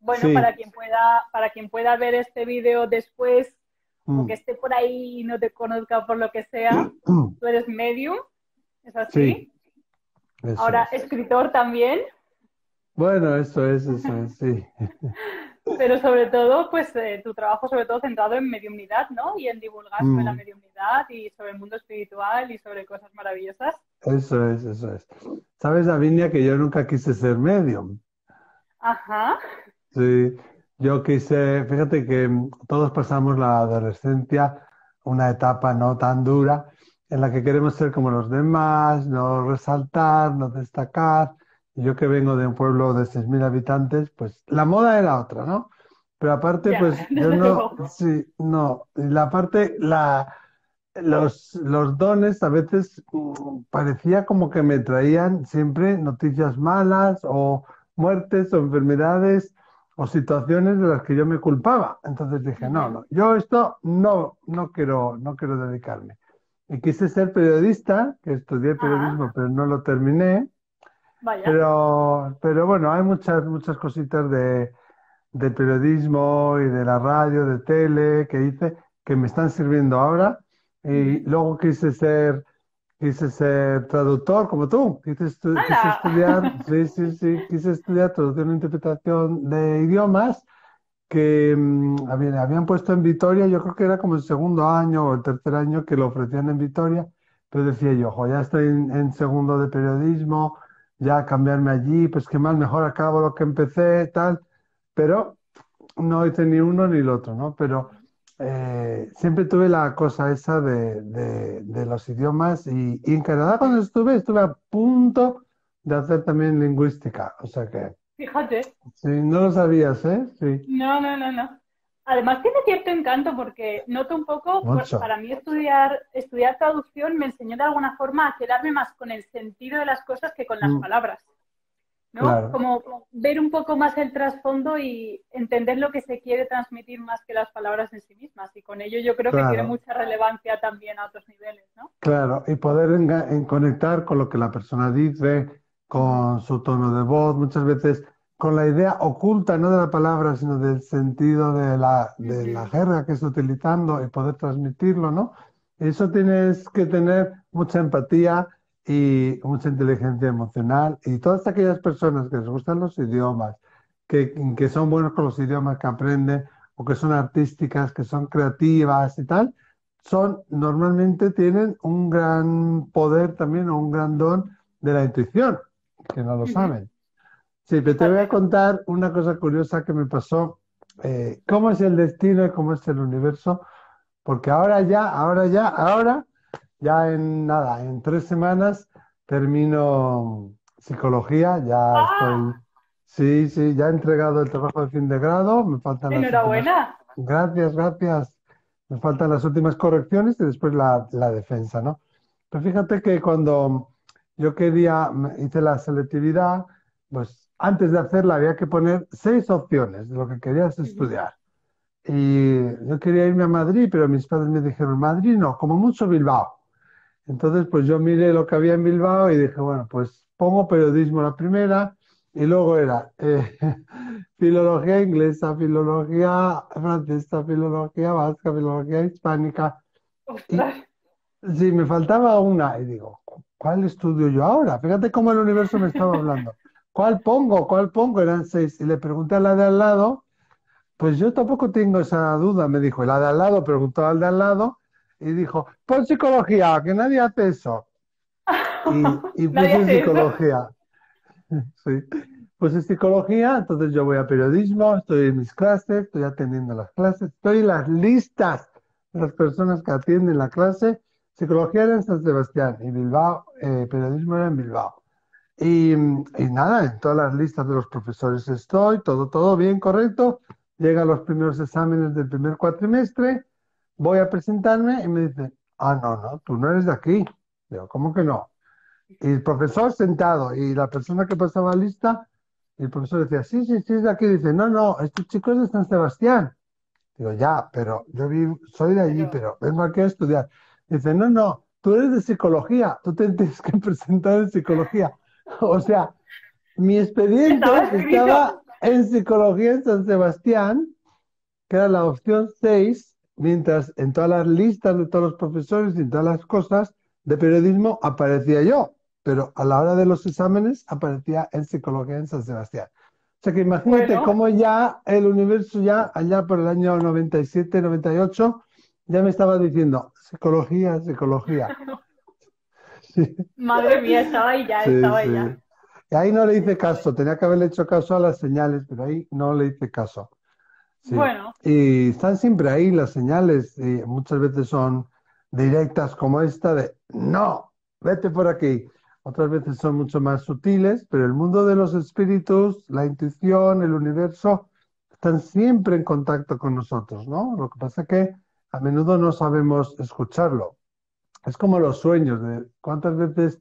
Bueno, sí. para quien pueda ver este vídeo después, aunque esté por ahí y no te conozca por lo que sea, tú eres medium, ¿es así? Sí. Ahora, escritor también. Bueno, eso es, sí. Pero sobre todo, pues tu trabajo sobre todo centrado en mediumnidad, ¿no? Y en divulgar sobre la mediumnidad y sobre el mundo espiritual y sobre cosas maravillosas. Eso es. ¿Sabes, Davinia, que yo nunca quise ser medium? Ajá. Sí, yo quise, fíjate que todos pasamos la adolescencia, una etapa no tan dura, en la que queremos ser como los demás, no resaltar, no destacar. Yo que vengo de un pueblo de 6.000 habitantes, pues la moda era otra, ¿no? Pero aparte, pues yo no... Sí, no. La parte, los dones a veces parecía como que me traían siempre noticias malas o muertes o enfermedades o situaciones de las que yo me culpaba. Entonces dije, no, yo esto no quiero dedicarme. Y quise ser periodista, que estudié periodismo, pero no lo terminé. Vaya. Pero bueno, hay muchas cositas de periodismo y de la radio, de tele, que hice, que me están sirviendo ahora. Y luego quise ser traductor, como tú. Quise estudiar traducción e interpretación de idiomas, que habían puesto en Vitoria. Yo creo que era como el segundo año o el tercer año que lo ofrecían en Vitoria. Pero decía yo, ojo, ya estoy en segundo de periodismo, ya cambiarme allí, pues qué mal, mejor acabo lo que empecé, tal, pero no hice ni uno ni el otro, ¿no? Pero siempre tuve la cosa esa de los idiomas y en Canadá cuando estuve a punto de hacer también lingüística, o sea que... Fíjate. Sí, no lo sabías, ¿eh? Sí. No. Además tiene cierto encanto porque noto un poco, para mí estudiar traducción me enseñó de alguna forma a quedarme más con el sentido de las cosas que con las palabras, ¿no? Claro. Como ver un poco más el trasfondo y entender lo que se quiere transmitir más que las palabras en sí mismas. Y con ello yo creo que tiene mucha relevancia también a otros niveles, ¿no? Claro, y poder conectar con lo que la persona dice, con su tono de voz, muchas veces... con la idea oculta, no de la palabra, sino del sentido de la jerga que está utilizando y poder transmitirlo, ¿no? Eso tienes que tener mucha empatía y mucha inteligencia emocional. Y todas aquellas personas que les gustan los idiomas, que son buenos con los idiomas que aprenden, o que son artísticas, que son creativas y tal, normalmente tienen un gran poder también, o un gran don de la intuición, que no lo saben. Sí, pero te voy a contar una cosa curiosa que me pasó. ¿Cómo es el destino y cómo es el universo? Porque ahora ya en nada, en 3 semanas termino psicología, ya estoy... Sí, ya he entregado el trabajo de fin de grado, me faltan... ¡Enhorabuena! Gracias. Me faltan las últimas correcciones y después la defensa, ¿no? Pero fíjate que cuando yo hice la selectividad, pues... antes de hacerla había que poner 6 opciones de lo que querías estudiar. Y yo quería irme a Madrid, pero mis padres me dijeron, Madrid no, como mucho Bilbao. Entonces, pues yo miré lo que había en Bilbao y dije, bueno, pues pongo periodismo la primera, y luego era filología inglesa, filología francesa, filología vasca, filología hispánica. Y, sí, me faltaba una. Y digo, ¿cuál estudio yo ahora? Fíjate cómo el universo me estaba hablando. ¿Cuál pongo? Eran 6. Y le pregunté a la de al lado, pues yo tampoco tengo esa duda, me dijo. Y la de al lado preguntó al de al lado y dijo, pon psicología, que nadie hace eso. Y puse psicología. Sí. Puse psicología, entonces yo voy a periodismo, estoy en mis clases, estoy atendiendo las clases, estoy en las listas de las personas que atienden la clase. Psicología era en San Sebastián y Bilbao, periodismo era en Bilbao. Y nada, en todas las listas de los profesores estoy, todo bien, correcto. Llegan los primeros exámenes del primer cuatrimestre, voy a presentarme y me dicen, no, tú no eres de aquí. Digo, ¿cómo que no? Y el profesor sentado y la persona que pasaba lista, el profesor decía, sí, es de aquí. Dice, no, este chico es de San Sebastián. Digo, ya, pero soy de allí, pero vengo aquí a estudiar. Dice, no, tú eres de psicología, tú te tienes que presentar en psicología. O sea, mi expediente estaba en psicología en San Sebastián, que era la opción 6, mientras en todas las listas de todos los profesores y en todas las cosas de periodismo aparecía yo, pero a la hora de los exámenes aparecía en psicología en San Sebastián. O sea que imagínate cómo ya el universo ya allá por el año 97, 98, ya me estaba diciendo psicología, psicología. Sí. Madre mía, estaba ahí ya, estaba ahí ya. Y ahí no le hice caso, tenía que haberle hecho caso a las señales, pero ahí no le hice caso. Sí. Bueno. Y están siempre ahí las señales, y muchas veces son directas como esta de ¡no! ¡Vete por aquí! Otras veces son mucho más sutiles, pero el mundo de los espíritus, la intuición, el universo, están siempre en contacto con nosotros, ¿no? Lo que pasa es que a menudo no sabemos escucharlo. Es como los sueños, de cuántas veces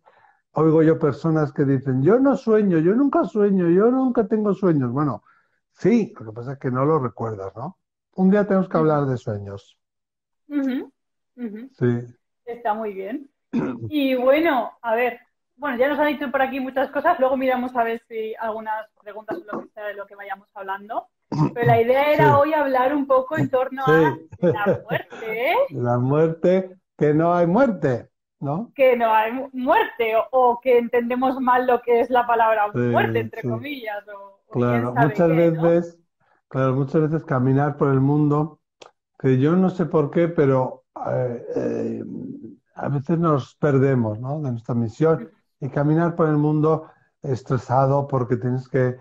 oigo yo personas que dicen yo no sueño, yo nunca sueño, yo nunca tengo sueños. Bueno, sí, lo que pasa es que no lo recuerdas, ¿no? Un día tenemos que hablar de sueños. Sí. Está muy bien. Y bueno, a ver, bueno, ya nos han dicho por aquí muchas cosas, luego miramos a ver si algunas preguntas sobre lo que vayamos hablando. Pero la idea era hoy hablar un poco en torno a la muerte. La muerte, que no hay muerte, ¿no? Que no hay muerte, o que entendemos mal lo que es la palabra muerte, entre comillas. O claro, muchas veces, claro, muchas veces caminar por el mundo, que yo no sé por qué, pero a veces nos perdemos, ¿no?, de nuestra misión. Y caminar por el mundo estresado porque tienes que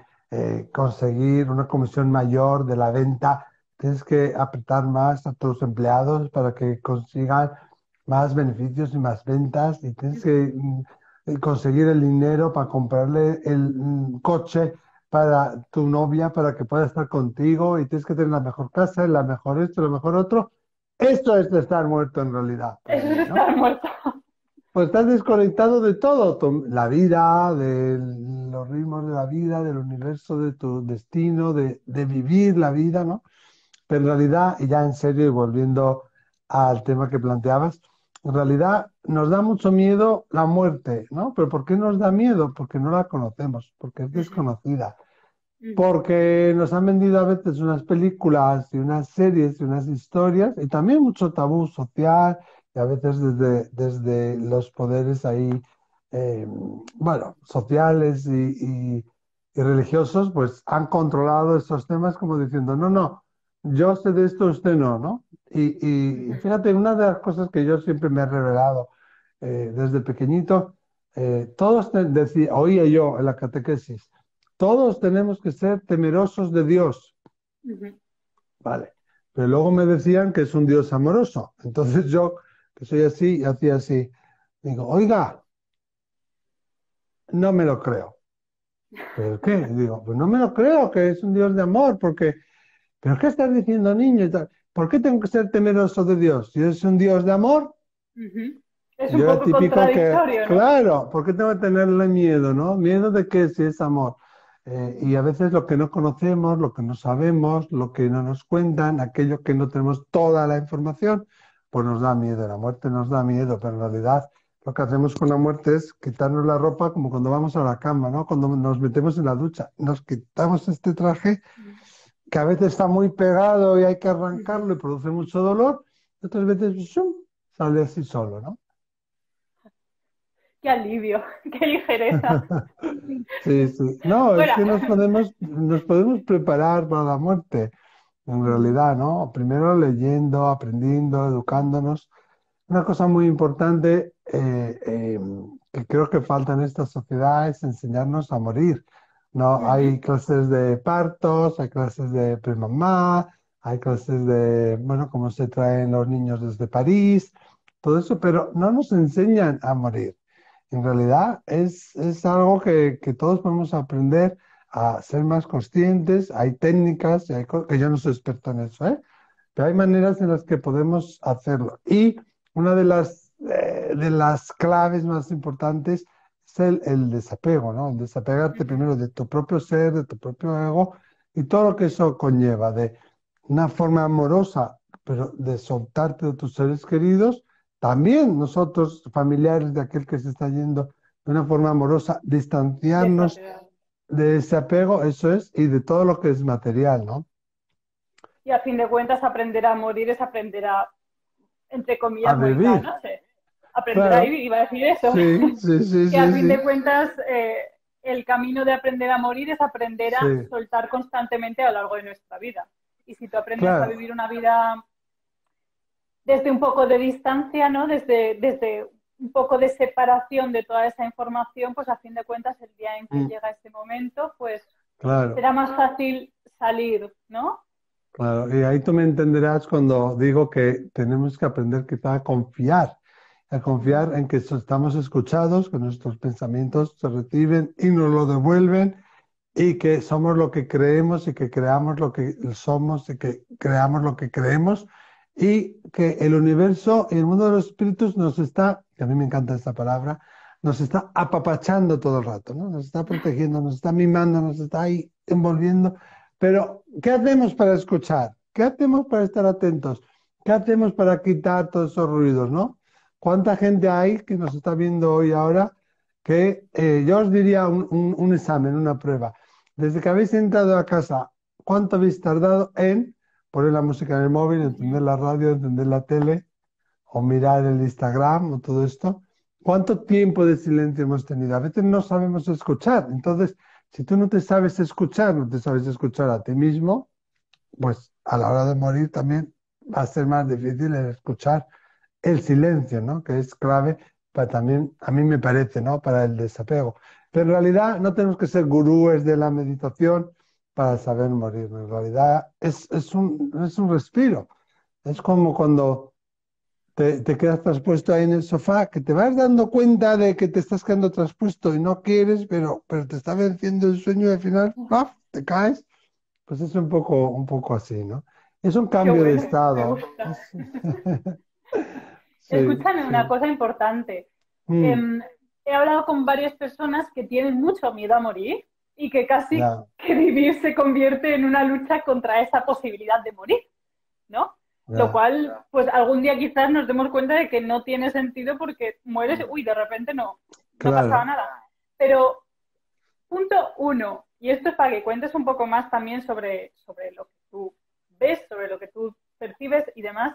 conseguir una comisión mayor de la venta, tienes que apretar más a tus empleados para que consigan más beneficios y más ventas, y tienes que conseguir el dinero para comprarle el coche para tu novia para que pueda estar contigo, y tienes que tener la mejor casa, la mejor esto, lo mejor otro. Esto es de estar muerto en realidad. Eso es estar muerto. Pues estás desconectado de todo, la vida, de los ritmos de la vida, del universo, de tu destino, de vivir la vida, ¿no? Pero en realidad, y ya en serio y volviendo al tema que planteabas, en realidad nos da mucho miedo la muerte, ¿no? ¿Pero por qué nos da miedo? Porque no la conocemos, porque es desconocida. Porque nos han vendido a veces unas películas y unas series y unas historias, y también mucho tabú social, y a veces desde los poderes ahí, bueno, sociales y religiosos, pues han controlado estos temas como diciendo, no, no, yo sé de esto, usted no, ¿no? Y fíjate, una de las cosas que yo siempre me he revelado desde pequeñito, oía yo en la catequesis, todos tenemos que ser temerosos de Dios. Vale, pero luego me decían que es un Dios amoroso. Entonces yo, que soy así, y hacía así, digo, oiga, no me lo creo. ¿Pero qué? Y digo, pues no me lo creo, que es un Dios de amor, porque... ¿Pero qué estás diciendo, niño? Y tal. ¿Por qué tengo que ser temeroso de Dios? Si es un Dios de amor, es un poco contradictorio, ¿no? Claro, ¿por qué tengo que tenerle miedo, no? ¿Miedo de qué si es amor? Y a veces lo que no conocemos, lo que no sabemos, lo que no nos cuentan, aquello que no tenemos toda la información, pues nos da miedo. La muerte nos da miedo, pero en realidad lo que hacemos con la muerte es quitarnos la ropa como cuando vamos a la cama, ¿no? Cuando nos metemos en la ducha, nos quitamos este traje que a veces está muy pegado y hay que arrancarlo y produce mucho dolor, otras veces ¡shum!, sale así solo, ¿no? ¡Qué alivio! ¡Qué ligereza! Sí, sí. No, bueno, es que nos podemos preparar para la muerte, en realidad, ¿no? Primero leyendo, aprendiendo, educándonos. Una cosa muy importante que creo que falta en esta sociedad es enseñarnos a morir. No, hay clases de partos, hay clases de premamá, hay clases de, bueno, cómo se traen los niños desde París, todo eso, pero no nos enseñan a morir. En realidad es algo que todos podemos aprender a ser más conscientes. Hay técnicas, que yo no soy experto en eso, pero hay maneras en las que podemos hacerlo. Y una de las claves más importantes es el desapego, ¿no? El desapegarte primero de tu propio ser, de tu propio ego, y todo lo que eso conlleva, de una forma amorosa, pero de soltarte de tus seres queridos, también nosotros, familiares de aquel que se está yendo, de una forma amorosa, distanciarnos De desapego, eso es, y de todo lo que es material, ¿no? Y a fin de cuentas, aprender a morir es aprender a, entre comillas, a morir, vivir. No sé. Aprender claro. a vivir, iba a decir eso. Sí, sí, sí. Y sí, a fin sí. de cuentas, el camino de aprender a morir es aprender a sí. soltar constantemente a lo largo de nuestra vida. Y si tú aprendes claro. a vivir una vida desde un poco de distancia, ¿no? Desde un poco de separación de toda esa información, pues a fin de cuentas el día en que llega ese momento, pues claro. será más fácil salir, ¿no? Claro, y ahí tú me entenderás cuando digo que tenemos que aprender que a confiar en que estamos escuchados, que nuestros pensamientos se reciben y nos lo devuelven, y que somos lo que creemos y que creamos lo que somos y que creamos lo que creemos, y que el universo y el mundo de los espíritus nos está, que a mí me encanta esta palabra, nos está apapachando todo el rato, ¿no? Nos está protegiendo, nos está mimando, nos está ahí envolviendo. Pero, ¿qué hacemos para escuchar? ¿Qué hacemos para estar atentos? ¿Qué hacemos para quitar todos esos ruidos, no? ¿Cuánta gente hay que nos está viendo hoy ahora que yo os diría un examen, una prueba? Desde que habéis entrado a casa, ¿cuánto habéis tardado en poner la música en el móvil, encender la radio, encender la tele, o mirar el Instagram o todo esto? ¿Cuánto tiempo de silencio hemos tenido? A veces no sabemos escuchar. Entonces, si tú no te sabes escuchar, no te sabes escuchar a ti mismo, pues a la hora de morir también va a ser más difícil el escuchar el silencio, ¿no? Que es clave para también, a mí me parece, ¿no? Para el desapego. Pero en realidad no tenemos que ser gurúes de la meditación para saber morir. En realidad es un respiro. Es como cuando te quedas traspuesto ahí en el sofá, que te vas dando cuenta de que te estás quedando traspuesto y no quieres, pero te está venciendo el sueño y al final ¡paf!, te caes. Pues es un poco así, ¿no? Es un cambio bueno, de estado. Sí, escúchame sí. una cosa importante. He hablado con varias personas que tienen mucho miedo a morir y que casi yeah. que vivir se convierte en una lucha contra esa posibilidad de morir, ¿no? Yeah, lo cual, yeah. pues algún día quizás nos demos cuenta de que no tiene sentido porque mueres, uy, de repente no pasaba nada. Pero, punto uno, y esto es para que cuentes un poco más también sobre lo que tú ves, sobre lo que tú percibes y demás.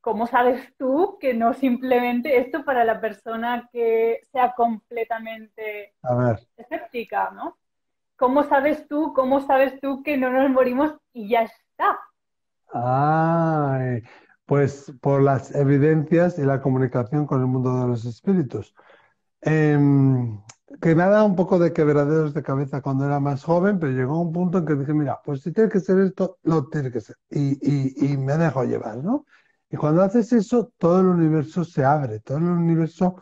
¿Cómo sabes tú que no simplemente esto para la persona que sea completamente escéptica, ¿no? ¿Cómo sabes tú que no nos morimos y ya está? Ay, pues por las evidencias y la comunicación con el mundo de los espíritus. Que me ha dado un poco de quebraderos de cabeza cuando era más joven, pero llegó un punto en que dije, mira, pues si tiene que ser esto, lo tiene que ser. Y me dejo llevar, ¿no? Y cuando haces eso, todo el universo se abre, todo el universo,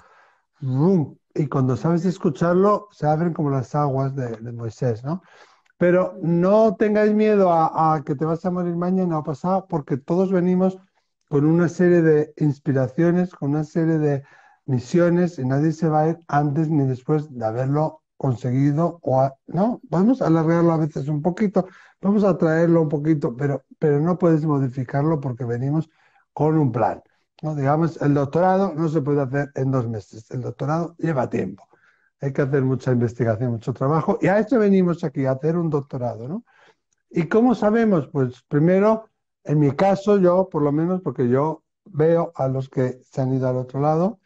¡rum! Y cuando sabes escucharlo, se abren como las aguas de Moisés, ¿no? Pero no tengáis miedo a que te vas a morir mañana o pasado, porque todos venimos con una serie de inspiraciones, con una serie de misiones, y nadie se va a ir antes ni después de haberlo conseguido, ¿no? Vamos a alargarlo a veces un poquito, vamos a traerlo un poquito, pero no puedes modificarlo porque venimos con un plan, ¿no? Digamos, el doctorado no se puede hacer en 2 meses, el doctorado lleva tiempo. Hay que hacer mucha investigación, mucho trabajo. Y a esto venimos aquí, a hacer un doctorado, ¿no? ¿Y cómo sabemos? Pues primero, en mi caso, yo por lo menos, porque yo veo a los que se han ido al otro lado,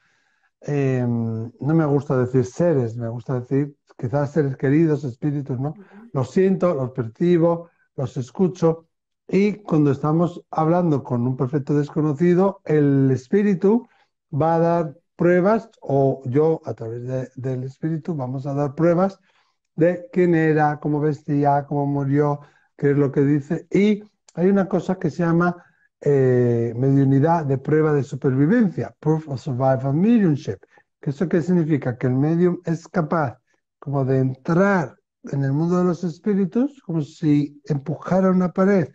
no me gusta decir seres, me gusta decir quizás seres queridos, espíritus, ¿no? Los siento, los percibo, los escucho. Y cuando estamos hablando con un perfecto desconocido, el espíritu va a dar pruebas, o yo a través del espíritu vamos a dar pruebas de quién era, cómo vestía, cómo murió, qué es lo que dice. Y hay una cosa que se llama mediunidad de prueba de supervivencia, Proof of Survival Mediumship. ¿Que eso qué significa? Que el medium es capaz como de entrar en el mundo de los espíritus como si empujara una pared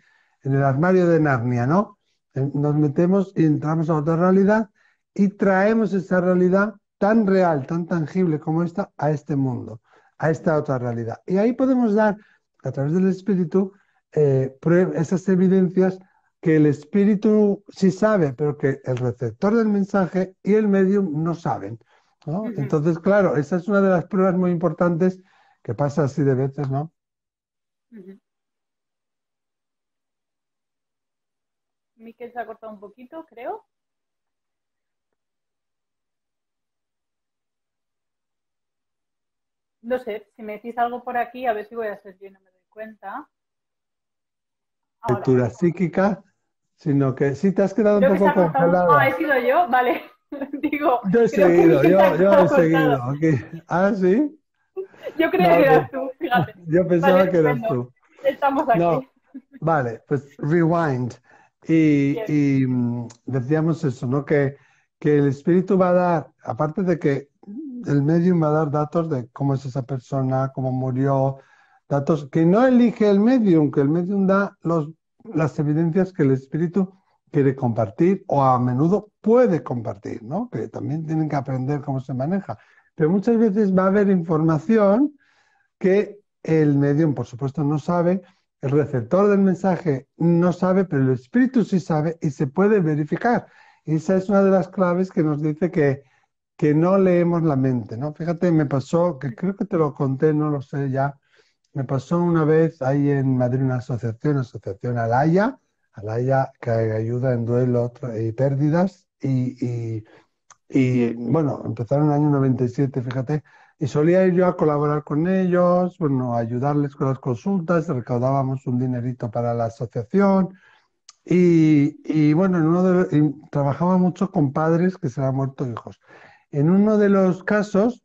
en el armario de Narnia, ¿no? Nos metemos y entramos a otra realidad y traemos esa realidad tan real, tan tangible como esta, a este mundo, a esta otra realidad. Y ahí podemos dar, a través del espíritu, esas evidencias que el espíritu sí sabe, pero que el receptor del mensaje y el medium no saben, ¿no? Entonces, claro, esa es una de las pruebas muy importantes que pasa así de veces, ¿no? Uh-huh. Miquel se ha cortado un poquito, creo. No sé, si me decís algo por aquí, a ver si voy a ser yo y no me doy cuenta. Ahora. Lectura psíquica, sino que sí te has quedado creo un poco congelada. No, he sido yo, vale. Digo, yo he seguido, yo he seguido. Okay. Ah, ¿sí? Yo creía que eras tú, fíjate. Yo pensaba que eras tú. Estamos aquí. No. Vale, pues rewind. Y decíamos eso, ¿no? Que el espíritu va a dar, aparte de que el medium va a dar datos de cómo es esa persona, cómo murió, datos que no elige el medium, que el medium da las evidencias que el espíritu quiere compartir o a menudo puede compartir, ¿no? Que también tienen que aprender cómo se maneja. Pero muchas veces va a haber información que el medium, por supuesto, no sabe, el receptor del mensaje no sabe, pero el espíritu sí sabe y se puede verificar. Y esa es una de las claves que nos dice que no leemos la mente, ¿no? Fíjate, me pasó, que creo que te lo conté, no lo sé ya, me pasó una vez ahí en Madrid una asociación Alaya, que ayuda en duelo y pérdidas, y bueno, empezaron en el año 97, fíjate, y solía ir yo a colaborar con ellos, bueno, ayudarles con las consultas, recaudábamos un dinerito para la asociación, y bueno, trabajaba mucho con padres que se habían muerto hijos. En uno de los casos,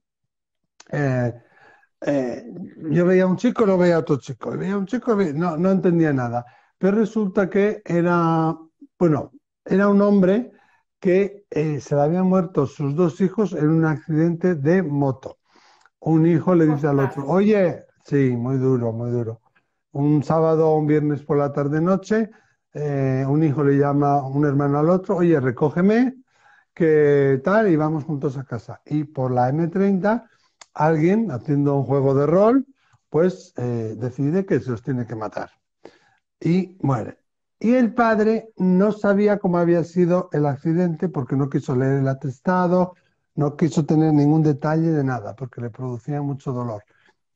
yo veía a un chico, lo veía a otro chico, veía a un chico, no entendía nada. Pero resulta que era un hombre que se le habían muerto sus dos hijos en un accidente de moto. Un hijo le dice al otro, oye, sí, muy duro, muy duro. Un sábado o un viernes por la tarde-noche, un hijo le llama un hermano al otro, oye, recógeme, que tal, y vamos juntos a casa. Y por la M30, alguien, haciendo un juego de rol, pues decide que se los tiene que matar. Y muere. Y el padre no sabía cómo había sido el accidente porque no quiso leer el atestado, no quiso tener ningún detalle de nada, porque le producía mucho dolor.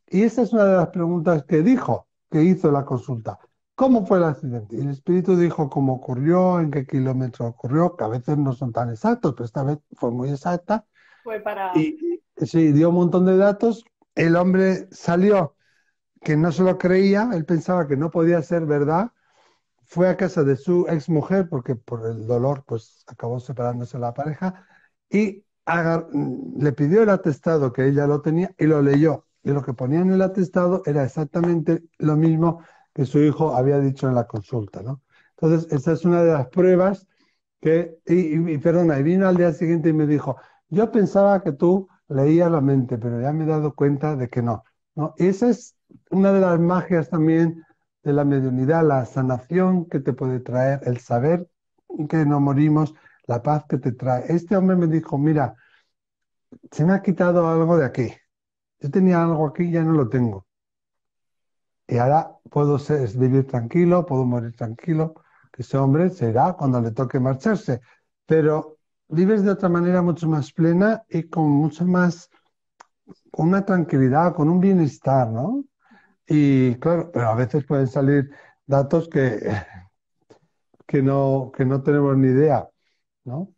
Y esa es una de las preguntas que hizo la consulta. ¿Cómo fue el accidente? Y el espíritu dijo cómo ocurrió, en qué kilómetro ocurrió, que a veces no son tan exactos, pero esta vez fue muy exacta. Fue para... Y sí, dio un montón de datos. El hombre salió, que no se lo creía, él pensaba que no podía ser verdad. Fue a casa de su exmujer, porque por el dolor pues acabó separándose la pareja, y le pidió el atestado, que ella lo tenía, y lo leyó. Y lo que ponía en el atestado era exactamente lo mismo que su hijo había dicho en la consulta, ¿no? Entonces, esa es una de las pruebas que... Y vino al día siguiente y me dijo, yo pensaba que tú leías la mente, pero ya me he dado cuenta de que no, ¿no? Y esa es una de las magias también de la mediunidad, la sanación que te puede traer, el saber que no morimos, la paz que te trae. Este hombre me dijo, mira, se me ha quitado algo de aquí. Yo tenía algo aquí y ya no lo tengo. Y ahora puedo vivir tranquilo, puedo morir tranquilo, que ese hombre se irá cuando le toque marcharse. Pero vives de otra manera mucho más plena y con mucho más, con una tranquilidad, con un bienestar, ¿no? Y claro, pero a veces pueden salir datos que no tenemos ni idea, ¿no?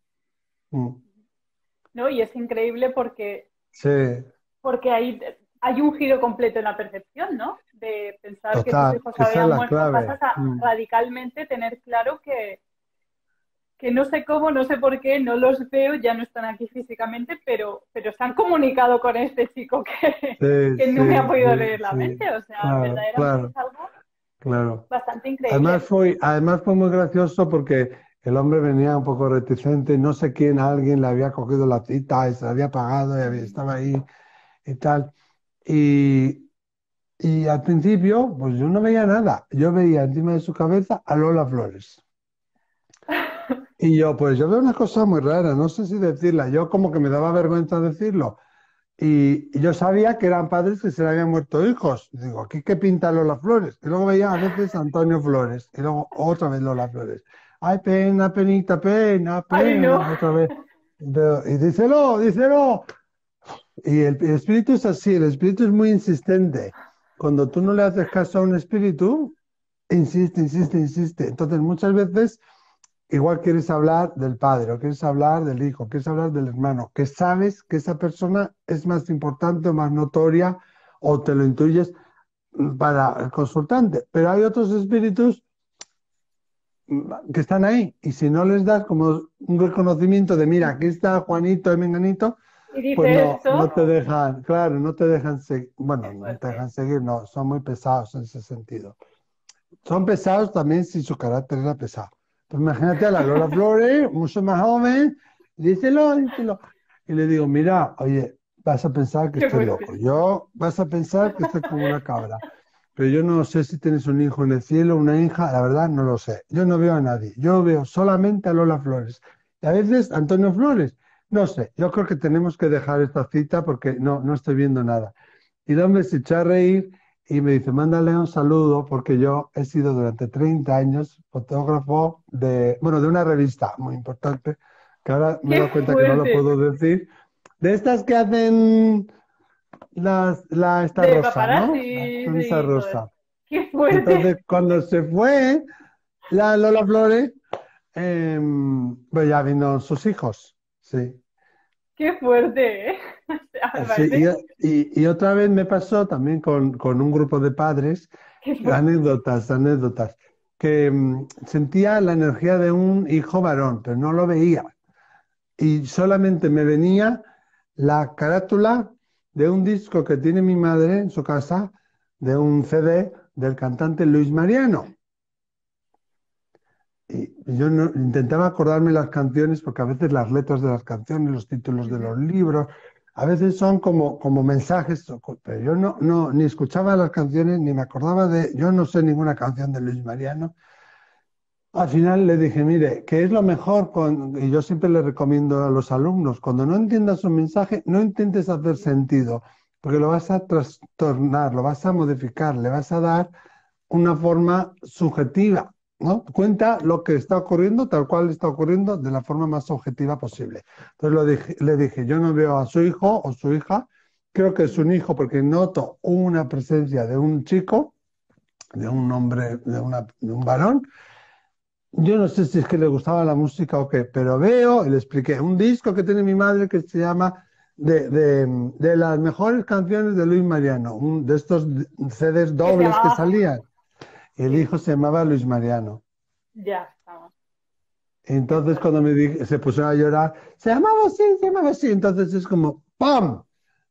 No, y es increíble porque, sí, porque hay un giro completo en la percepción, ¿no? De pensar total, que tus hijos habían muerto, pasas a radicalmente tener claro que no sé cómo, no sé por qué, no los veo, ya no están aquí físicamente, pero se han comunicado con este chico que no me ha podido leer la mente. O sea, claro, verdaderamente es algo bastante increíble. Además fue muy gracioso porque el hombre venía un poco reticente, no sé quién, alguien le había cogido la cita y se la había pagado y estaba ahí y tal. Y al principio, pues yo no veía nada. Yo veía encima de su cabeza a Lola Flores. Y yo, pues yo veo una cosa muy rara, no sé si decirla, yo como que me daba vergüenza decirlo. Y yo sabía que eran padres que se le habían muerto hijos. Digo, ¿aquí qué pinta Lola Flores? Y luego veía a veces Antonio Flores, y luego otra vez Lola Flores. ¡Ay, pena, penita, pena, pena! Ay, no. Otra vez. Y díselo, díselo. Y el espíritu es así, el espíritu es muy insistente. Cuando tú no le haces caso a un espíritu, insiste, insiste, insiste. Entonces muchas veces, igual quieres hablar del padre, o quieres hablar del hijo, quieres hablar del hermano, que sabes que esa persona es más importante o más notoria, o te lo intuyes para el consultante. Pero hay otros espíritus que están ahí, y si no les das como un reconocimiento de mira, aquí está Juanito y Menganito, pues no te dejan, claro, no te dejan seguir, bueno, no te dejan seguir, no, son muy pesados en ese sentido. Son pesados también si su carácter era pesado. Pues imagínate a la Lola Flores, mucho más joven, díselo, díselo. Y le digo, mira, oye, vas a pensar que estoy loco, vas a pensar que estoy como una cabra. Pero yo no sé si tienes un hijo en el cielo, una hija, la verdad no lo sé. Yo no veo a nadie, yo veo solamente a Lola Flores. Y a veces Antonio Flores. No sé, yo creo que tenemos que dejar esta cita porque no estoy viendo nada. Y Don se echó a reír y me dice, mándale un saludo porque yo he sido durante 30 años fotógrafo de una revista muy importante, que ahora me doy cuenta que no lo puedo decir, de estas que hacen esta rosa, ¿no? La prensa rosa. ¡Qué fuerte! Entonces, cuando se fue la Lola Flores, pues ya vino sus hijos. Sí. ¡Qué fuerte! ¿Eh? Sí, y otra vez me pasó también con un grupo de padres, anécdotas, que sentía la energía de un hijo varón, pero no lo veía. Y solamente me venía la carátula de un disco que tiene mi madre en su casa, de un CD del cantante Luis Mariano. Y yo intentaba acordarme las canciones porque a veces las letras de las canciones, los títulos de los libros, a veces son como mensajes, pero yo no ni escuchaba las canciones ni me acordaba yo no sé ninguna canción de Luis Mariano. Al final le dije, mire, que es lo mejor, y yo siempre le recomiendo a los alumnos, cuando no entiendas un mensaje, no intentes hacer sentido, porque lo vas a trastornar, lo vas a modificar, le vas a dar una forma subjetiva, ¿no? Cuenta lo que está ocurriendo, tal cual está ocurriendo, de la forma más objetiva posible. Entonces le dije, yo no veo a su hijo o su hija, creo que es un hijo porque noto una presencia de un chico, de un hombre, de un varón. Yo no sé si es que le gustaba la música o qué, pero veo, y le expliqué, un disco que tiene mi madre que se llama de las mejores canciones de Luis Mariano, de estos CDs dobles que salían. El hijo se llamaba Luis Mariano. Ya estaba. Entonces cuando se pusieron a llorar, se llamaba así. Entonces es como ¡pam!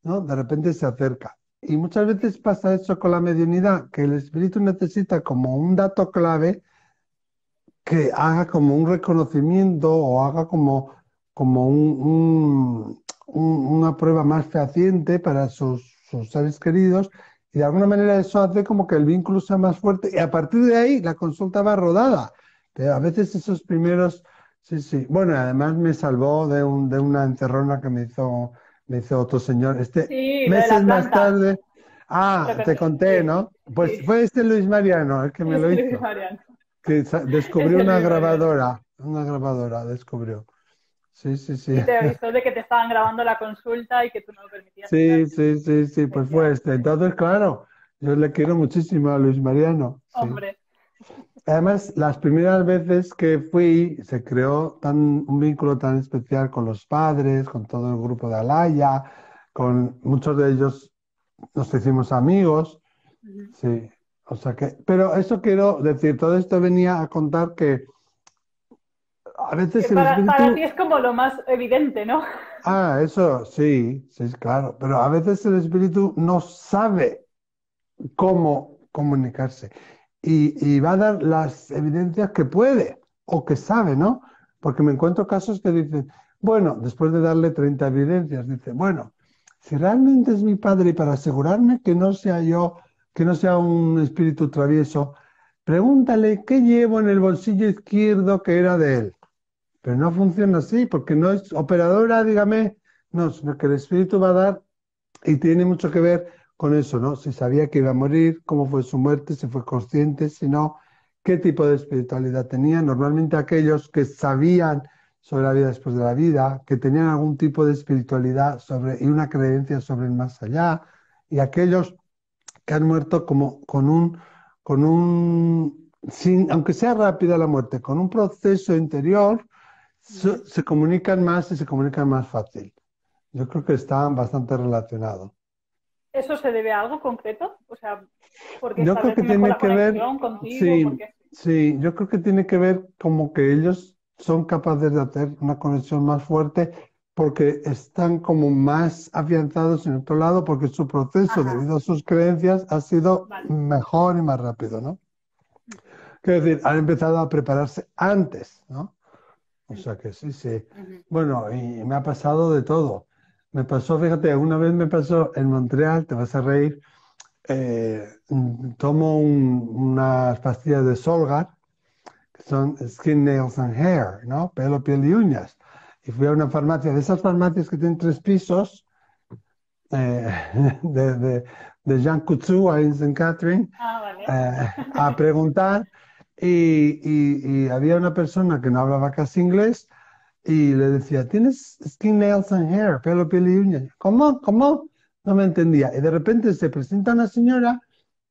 ¿No? De repente se acerca. Y muchas veces pasa eso con la mediunidad, que el espíritu necesita como un dato clave que haga como un reconocimiento o haga como una prueba más fehaciente para sus seres queridos. Y de alguna manera eso hace como que el vínculo sea más fuerte. Y a partir de ahí la consulta va rodada. Pero a veces esos primeros... Sí. Bueno, además me salvó de una encerrona que me hizo otro señor. Meses más tarde... te conté, ¿no? Pues sí. Fue Luis Mariano el que me lo hizo. Luis Mariano. Que descubrió una grabadora. Una grabadora descubrió. Sí. Y te avisó de que te estaban grabando la consulta y que tú no lo permitías. Sí, pues fue . Entonces, claro, yo le quiero muchísimo a Luis Mariano. Hombre. Sí. Además, las primeras veces que fui, se creó un vínculo tan especial con los padres, con todo el grupo de Alaya, con muchos de ellos nos hicimos amigos. Uh-huh. Sí, o sea que... Pero eso quiero decir, todo esto venía a contar que a veces para ti es como lo más evidente, ¿no? Eso sí, claro. Pero a veces el espíritu no sabe cómo comunicarse y va a dar las evidencias que puede o que sabe, ¿no? Porque me encuentro casos que dicen, bueno, después de darle 30 evidencias, dice, bueno, si realmente es mi padre y para asegurarme que no sea yo, que no sea un espíritu travieso, pregúntale qué llevo en el bolsillo izquierdo que era de él. Pero no funciona así, porque no es operadora, dígame. No, sino que el espíritu va a dar, y tiene mucho que ver con eso, ¿no? Si sabía que iba a morir, cómo fue su muerte, si fue consciente, si no, qué tipo de espiritualidad tenía. Normalmente aquellos que sabían sobre la vida después de la vida, que tenían algún tipo de espiritualidad y una creencia sobre el más allá, y aquellos que han muerto como aunque sea rápida la muerte, con un proceso interior, se comunican más y se comunican más fácil. Yo creo que están bastante relacionados. ¿Eso se debe a algo concreto? O sea, porque yo creo que tiene que ver contigo, sí, porque... sí, yo creo que tiene que ver como que ellos son capaces de hacer una conexión más fuerte porque están como más afianzados en otro lado, porque su proceso, ajá, debido a sus creencias, ha sido, vale, mejor y más rápido, ¿no? Quiero decir, han empezado a prepararse antes, ¿no? O sea que sí, sí. Bueno, y me ha pasado de todo. Me pasó, fíjate, una vez me pasó en Montreal, te vas a reír, tomo unas pastillas de Solgar, que son Skin, Nails and Hair, ¿no? Pelo, piel y uñas. Y fui a una farmacia, de esas farmacias que tienen 3 pisos, de Jean Coutu ahí en St. Catherine, a preguntar. Y había una persona que no hablaba casi inglés y le decía, ¿tienes skin, nails and hair? Pelo, piel y uñas. ¿Cómo? ¿Cómo? No me entendía. Y de repente se presenta una señora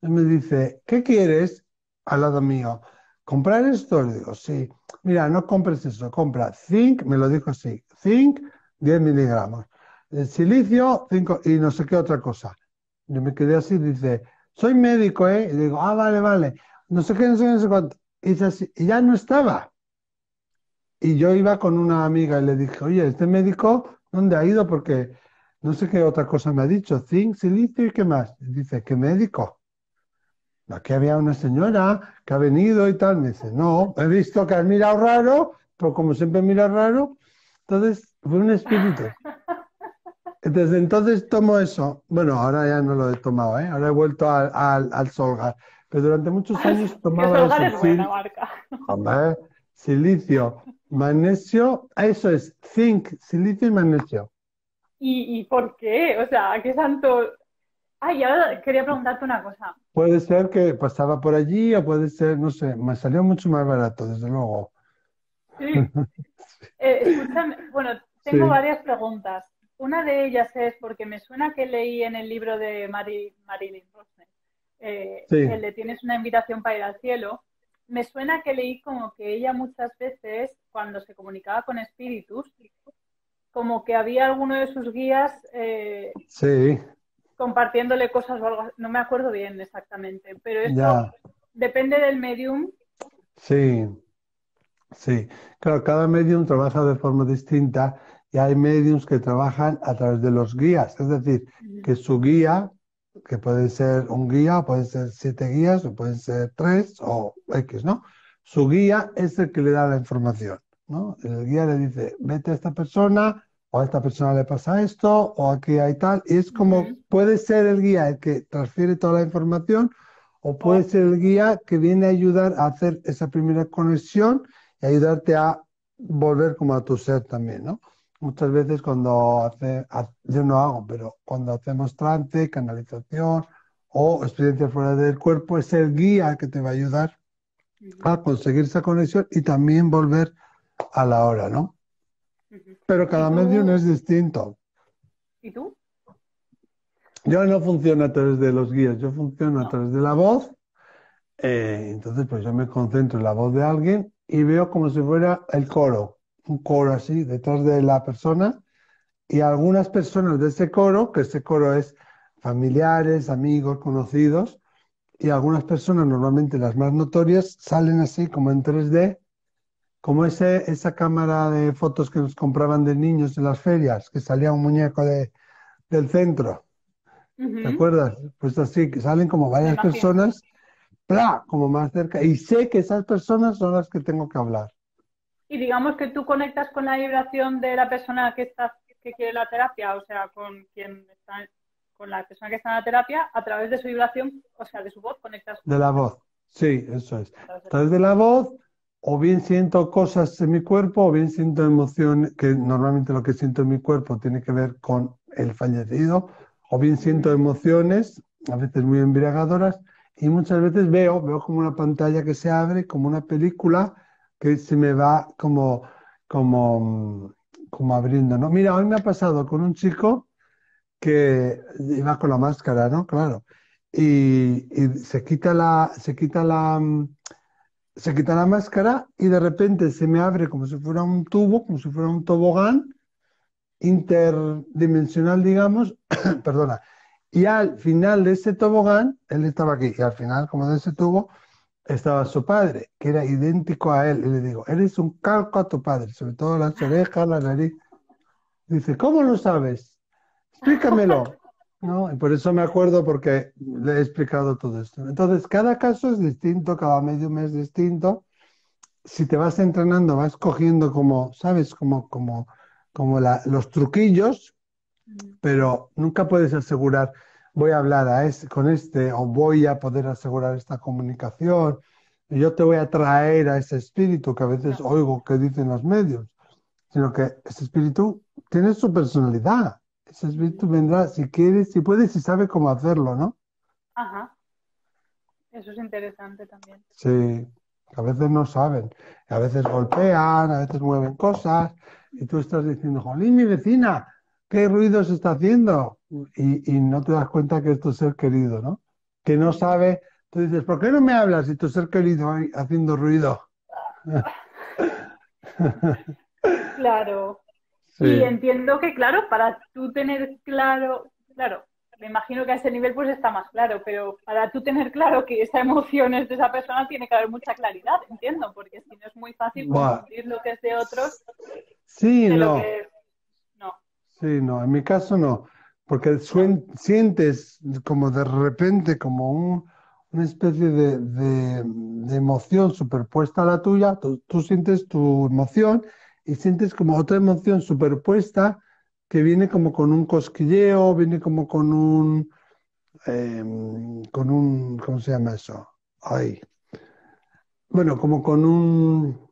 y me dice, ¿qué quieres? Al lado mío. ¿Comprar esto? Le digo, sí. Mira, no compres eso, compra zinc, me lo dijo así, zinc, 10 miligramos. El silicio, 5, y no sé qué otra cosa. Yo me quedé así, dice, soy médico, ¿eh? Y digo, ah, vale, vale. No sé qué, no sé qué, no sé cuánto. Y ya no estaba. Y yo iba con una amiga y le dije, oye, este médico, ¿dónde ha ido? Porque no sé qué otra cosa me ha dicho. Zinc, silicio y qué más. Y dice, ¿qué médico? Aquí había una señora que ha venido y tal. Me dice, no, he visto que has mirado raro, pero como siempre mira raro, entonces fue un espíritu. Desde entonces tomo eso. Bueno, ahora ya no lo he tomado, ¿eh? Ahora he vuelto al Solgar. Pero durante muchos años tomaba eso, silicio, magnesio, eso es, zinc, silicio y magnesio. ¿Y por qué? O sea, ¿qué tanto? Ay, ahora quería preguntarte una cosa. Puede ser que pasaba por allí o puede ser, no sé, me salió mucho más barato, desde luego. Sí. Escúchame, bueno, tengo varias preguntas. Una de ellas es porque me suena que leí en el libro de Marilyn Rosner. El de Tienes una invitación para ir al cielo, me suena que leí como que ella muchas veces, cuando se comunicaba con espíritus, como que había alguno de sus guías compartiéndole cosas o algo, no me acuerdo bien exactamente, pero esto depende del medium. Sí, sí, claro, cada medium trabaja de forma distinta y hay mediums que trabajan a través de los guías, es decir, que su guía, que puede ser un guía, pueden ser 7 guías, o pueden ser 3, o X, ¿no? Su guía es el que le da la información, ¿no? El guía le dice, vete a esta persona, o a esta persona le pasa esto, o aquí hay tal, y es como, puede ser el guía el que transfiere toda la información, o puede ser el guía que viene a ayudar a hacer esa primera conexión, y ayudarte a volver como a tu ser también, ¿no? Muchas veces cuando yo no hago, pero cuando hacemos trance, canalización o experiencia fuera del cuerpo, es el guía que te va a ayudar a conseguir esa conexión y también volver a la hora, ¿no? Pero cada medium es distinto. ¿Y tú? Yo no funciono a través de los guías, yo funciono a través de la voz. Entonces, pues yo me concentro en la voz de alguien y veo como si fuera el coro. Un coro así, detrás de la persona, y algunas personas de ese coro, que ese coro es familiares, amigos, conocidos, y algunas personas, normalmente las más notorias, salen así como en 3D, como esa cámara de fotos que nos compraban de niños en las ferias, que salía un muñeco del centro. ¿Te acuerdas? Pues así, que salen como varias personas, ¡plá!, como más cerca, y sé que esas personas son las que tengo que hablar. Y digamos que tú conectas con la vibración de la persona que quiere la terapia, o sea, con la persona que está en la terapia, a través de su vibración, o sea, de su voz conectas. De la voz, sí, eso es. A través de la voz, o bien siento cosas en mi cuerpo, o bien siento emociones, que normalmente lo que siento en mi cuerpo tiene que ver con el fallecido, o bien siento emociones, a veces muy embriagadoras, y muchas veces veo como una pantalla que se abre, como una película, que se me va como como abriendo, ¿no? Mira, hoy me ha pasado con un chico que iba con la máscara, ¿no? Claro. Y se quita la máscara y de repente se me abre como si fuera un tubo, como si fuera un tobogán interdimensional, digamos, perdona, y al final de ese tobogán, él estaba aquí, y al final, como de ese tubo, estaba su padre, que era idéntico a él, y le digo, eres un calco a tu padre, sobre todo las orejas, la nariz. Dice, ¿cómo lo sabes? Explícamelo. ¿No? Y por eso me acuerdo, porque le he explicado todo esto. Entonces, cada caso es distinto, cada medium es distinto. Si te vas entrenando, vas cogiendo como, ¿sabes? Como los truquillos, pero nunca puedes asegurar, voy a hablar con este, o voy a poder asegurar esta comunicación, yo te voy a traer a ese espíritu que a veces oigo que dicen los medios, sino que ese espíritu tiene su personalidad. Ese espíritu vendrá si quieres, si puedes, si sabe cómo hacerlo, ¿no? Ajá. Eso es interesante también. Sí, a veces no saben. A veces golpean, a veces mueven cosas. Y tú estás diciendo, jolín, mi vecina, ¿qué ruido se está haciendo? Y no te das cuenta que es tu ser querido, ¿no? Que no sabe. Tú dices, ¿por qué no me hablas si tu ser querido haciendo ruido? Claro. Sí. Y entiendo que, claro, para tú tener claro, me imagino que a ese nivel pues está más claro, pero para tú tener claro que esa emoción es de esa persona tiene que haber mucha claridad, entiendo, porque si no es muy fácil confundir lo que es de otros. Sí, no. No. Sí, no, en mi caso no, porque sientes como de repente como una especie de emoción superpuesta a la tuya, tú sientes tu emoción. Y sientes como otra emoción superpuesta que viene como con un cosquilleo, viene como con un ¿cómo se llama eso? Ay. Bueno, como con un...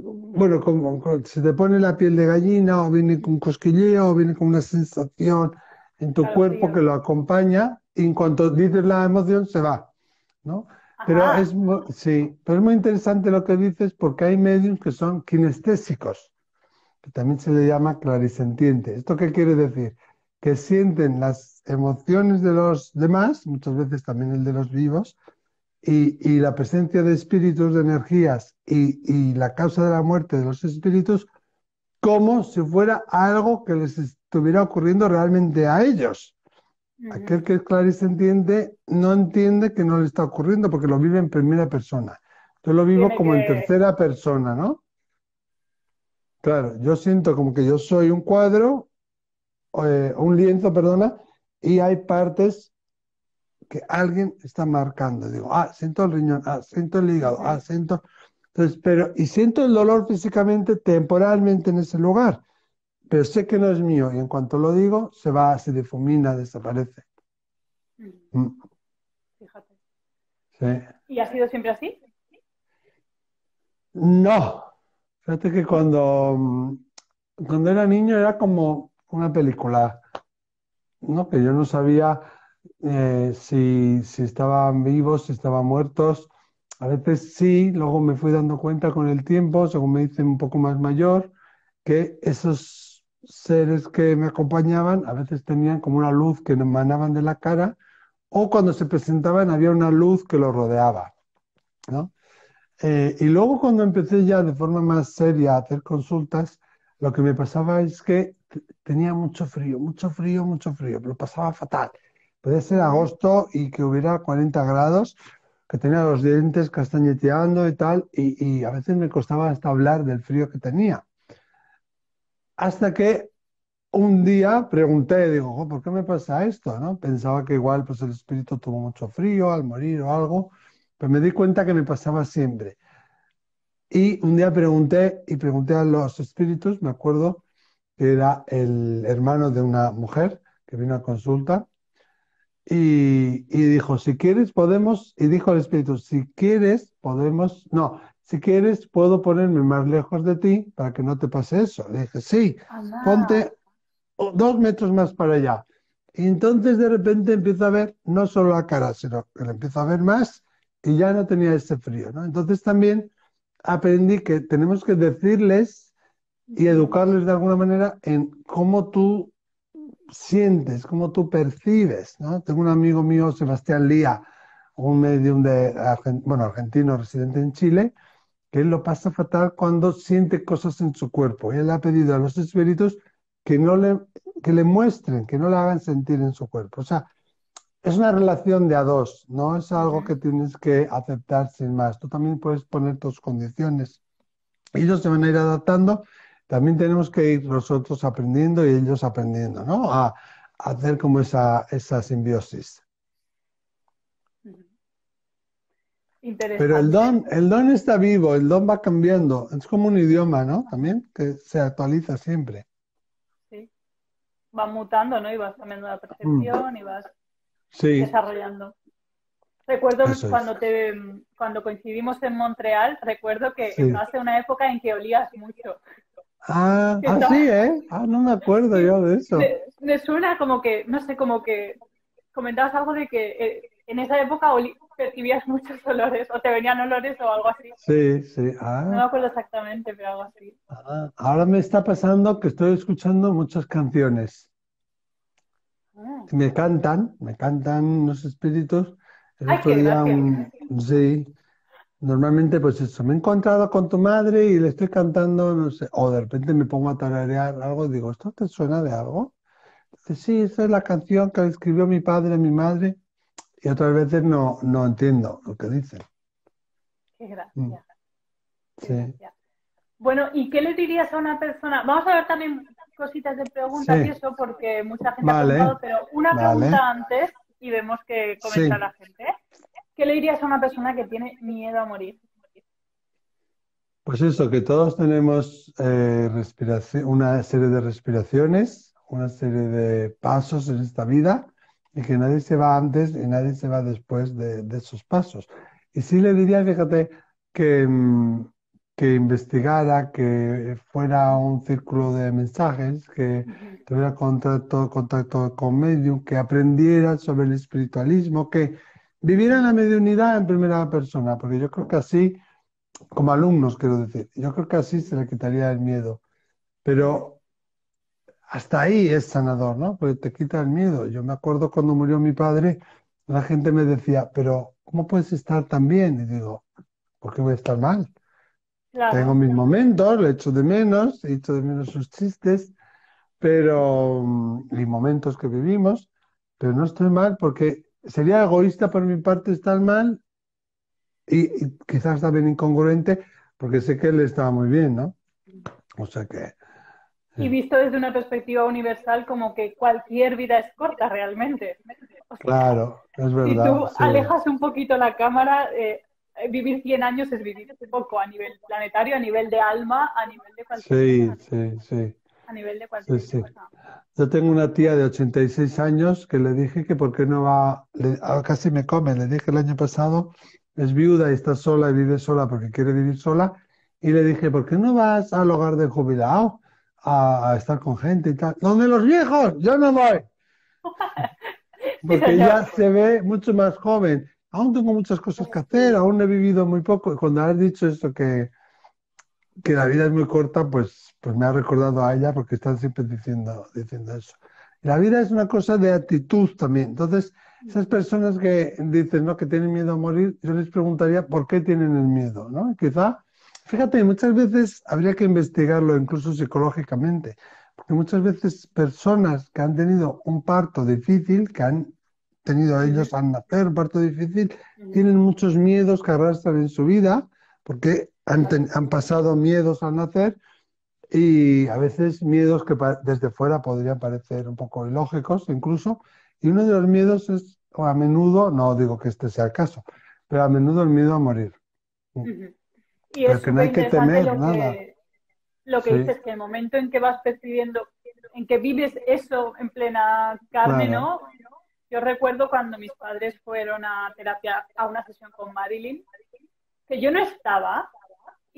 bueno, como se te pone la piel de gallina, o viene con un cosquilleo, o viene con una sensación en tu cuerpo que lo acompaña, y en cuanto dices la emoción se va, ¿no? Pero es muy interesante lo que dices, porque hay mediums que son kinestésicos, que también se le llama clarisentiente. ¿Esto qué quiere decir? Que sienten las emociones de los demás, muchas veces también el de los vivos, y la presencia de espíritus, de energías, y la causa de la muerte de los espíritus, como si fuera algo que les estuviera ocurriendo realmente a ellos. Aquel que es clarisentiente no entiende que no le está ocurriendo porque lo vive en primera persona. Yo lo vivo como en tercera persona, ¿no? Claro, yo siento como que yo soy un cuadro, un lienzo, perdona, y hay partes que alguien está marcando. Digo, siento el riñón, siento el hígado, siento... Entonces, y siento el dolor físicamente, temporalmente en ese lugar. Pero sé que no es mío, y en cuanto lo digo, se va, se difumina, desaparece. Fíjate. Sí. ¿Y ha sido siempre así? No. Fíjate que cuando era niño era como una película, ¿no? Que yo no sabía si estaban vivos, si estaban muertos. A veces sí, luego me fui dando cuenta con el tiempo, según me hice un poco más mayor, que esos seres que me acompañaban a veces tenían como una luz que emanaban de la cara, o cuando se presentaban había una luz que los rodeaba, ¿no? Y luego cuando empecé ya de forma más seria a hacer consultas, lo que me pasaba es que tenía mucho frío, pero pasaba fatal. Podía ser agosto y que hubiera 40 grados, que tenía los dientes castañeteando y tal, y a veces me costaba hasta hablar del frío que tenía. Hasta que un día pregunté, digo, ¿por qué me pasa esto? ¿No? Pensaba que igual pues el espíritu tuvo mucho frío al morir o algo, pero me di cuenta que me pasaba siempre. Y un día pregunté a los espíritus, me acuerdo que era el hermano de una mujer que vino a consulta, y dijo, si quieres podemos, y dijo el espíritu, si quieres, puedo ponerme más lejos de ti para que no te pase eso. Le dije, sí, ponte 2 metros más para allá. Y entonces de repente empiezo a ver no solo la cara, sino que la empiezo a ver más, y ya no tenía ese frío, ¿no? Entonces también aprendí que tenemos que decirles y educarles de alguna manera en cómo tú sientes, cómo tú percibes, ¿no? Tengo un amigo mío, Sebastián Lía, un medium de argentino residente en Chile, que él lo pasa fatal cuando siente cosas en su cuerpo. Él ha pedido a los espíritus que le muestren, que no le hagan sentir en su cuerpo. O sea, es una relación de a dos, no es algo que tienes que aceptar sin más. Tú también puedes poner tus condiciones. Ellos se van a ir adaptando. También tenemos que ir nosotros aprendiendo y ellos aprendiendo, ¿no? A hacer como esa simbiosis. Pero el don está vivo, el don va cambiando. Es como un idioma, ¿no? También, que se actualiza siempre. Sí. Va mutando, ¿no? Y vas cambiando la percepción y vas desarrollando. Recuerdo cuando coincidimos en Montreal, recuerdo que hace una época en que olías mucho. No me acuerdo yo de eso. Me suena como que, no sé, como que comentabas algo de que en esa época percibías muchos olores, o te venían olores o algo así. Sí, sí. No me acuerdo exactamente, pero algo así. Ahora me está pasando que estoy escuchando muchas canciones. Me cantan los espíritus. Normalmente, pues eso, me he encontrado con tu madre y le estoy cantando, no sé, o de repente me pongo a tararear algo y digo, ¿esto te suena de algo? Entonces, sí, esa es la canción que escribió mi padre a mi madre, y otras veces no entiendo lo que dicen. Qué gracia. Bueno, ¿y qué le dirías a una persona? Vamos a ver también cositas de preguntas y eso, porque mucha gente ha preguntado, pero una pregunta antes y vemos que comenta la gente. ¿Qué le dirías a una persona que tiene miedo a morir? Pues eso, que todos tenemos una serie de respiraciones, una serie de pasos en esta vida, y que nadie se va antes y nadie se va después de esos pasos. Y sí le diría, fíjate, que investigara, que fuera un círculo de mensajes, que tuviera contacto con medium, que aprendiera sobre el espiritualismo, que viviera en la mediunidad en primera persona, porque yo creo que así, como alumnos quiero decir, yo creo que así se le quitaría el miedo. Pero hasta ahí es sanador, ¿no? Porque te quita el miedo. Yo me acuerdo cuando murió mi padre, la gente me decía, pero ¿cómo puedes estar tan bien? Y digo, ¿por qué voy a estar mal? Claro. Tengo mis momentos, le echo de menos, he hecho de menos sus chistes, pero y momentos que vivimos, pero no estoy mal porque... Sería egoísta por mi parte estar mal y quizás también incongruente, porque sé que él estaba muy bien, ¿no? O sea que... Y visto desde una perspectiva universal, como que cualquier vida es corta realmente. O sea, claro, es verdad. Si tú alejas un poquito la cámara, vivir 100 años es vivir un poco a nivel planetario, a nivel de alma, a nivel de cualquier vida. Sí. A nivel de cualquier cosa. Yo tengo una tía de 86 años que le dije que por qué no va... casi me come, le dije el año pasado, es viuda y está sola y vive sola porque quiere vivir sola, y le dije, ¿por qué no vas al hogar de jubilado a estar con gente y tal? ¿Dónde los viejos? ¡Yo no voy! Porque ya se ve mucho más joven. Aún tengo muchas cosas que hacer, aún he vivido muy poco. Y cuando has dicho esto que la vida es muy corta, pues me ha recordado a ella porque están siempre diciendo eso. La vida es una cosa de actitud también. Entonces, esas personas que dicen que tienen miedo a morir, yo les preguntaría por qué tienen el miedo, ¿no? Quizá, fíjate, muchas veces habría que investigarlo incluso psicológicamente, porque muchas veces personas que han tenido un parto difícil, que han tenido ellos al nacer un parto difícil, tienen muchos miedos que arrastran en su vida, porque han pasado miedos al nacer y a veces miedos que desde fuera podrían parecer un poco ilógicos incluso. Y uno de los miedos es, a menudo, no digo que este sea el caso, pero a menudo el miedo a morir. Y es que no hay que temer nada. Lo que dices, que el momento en que vas percibiendo, en que vives eso en plena carne, ¿no? Yo recuerdo cuando mis padres fueron a terapia, a una sesión con Marilyn, que yo no estaba,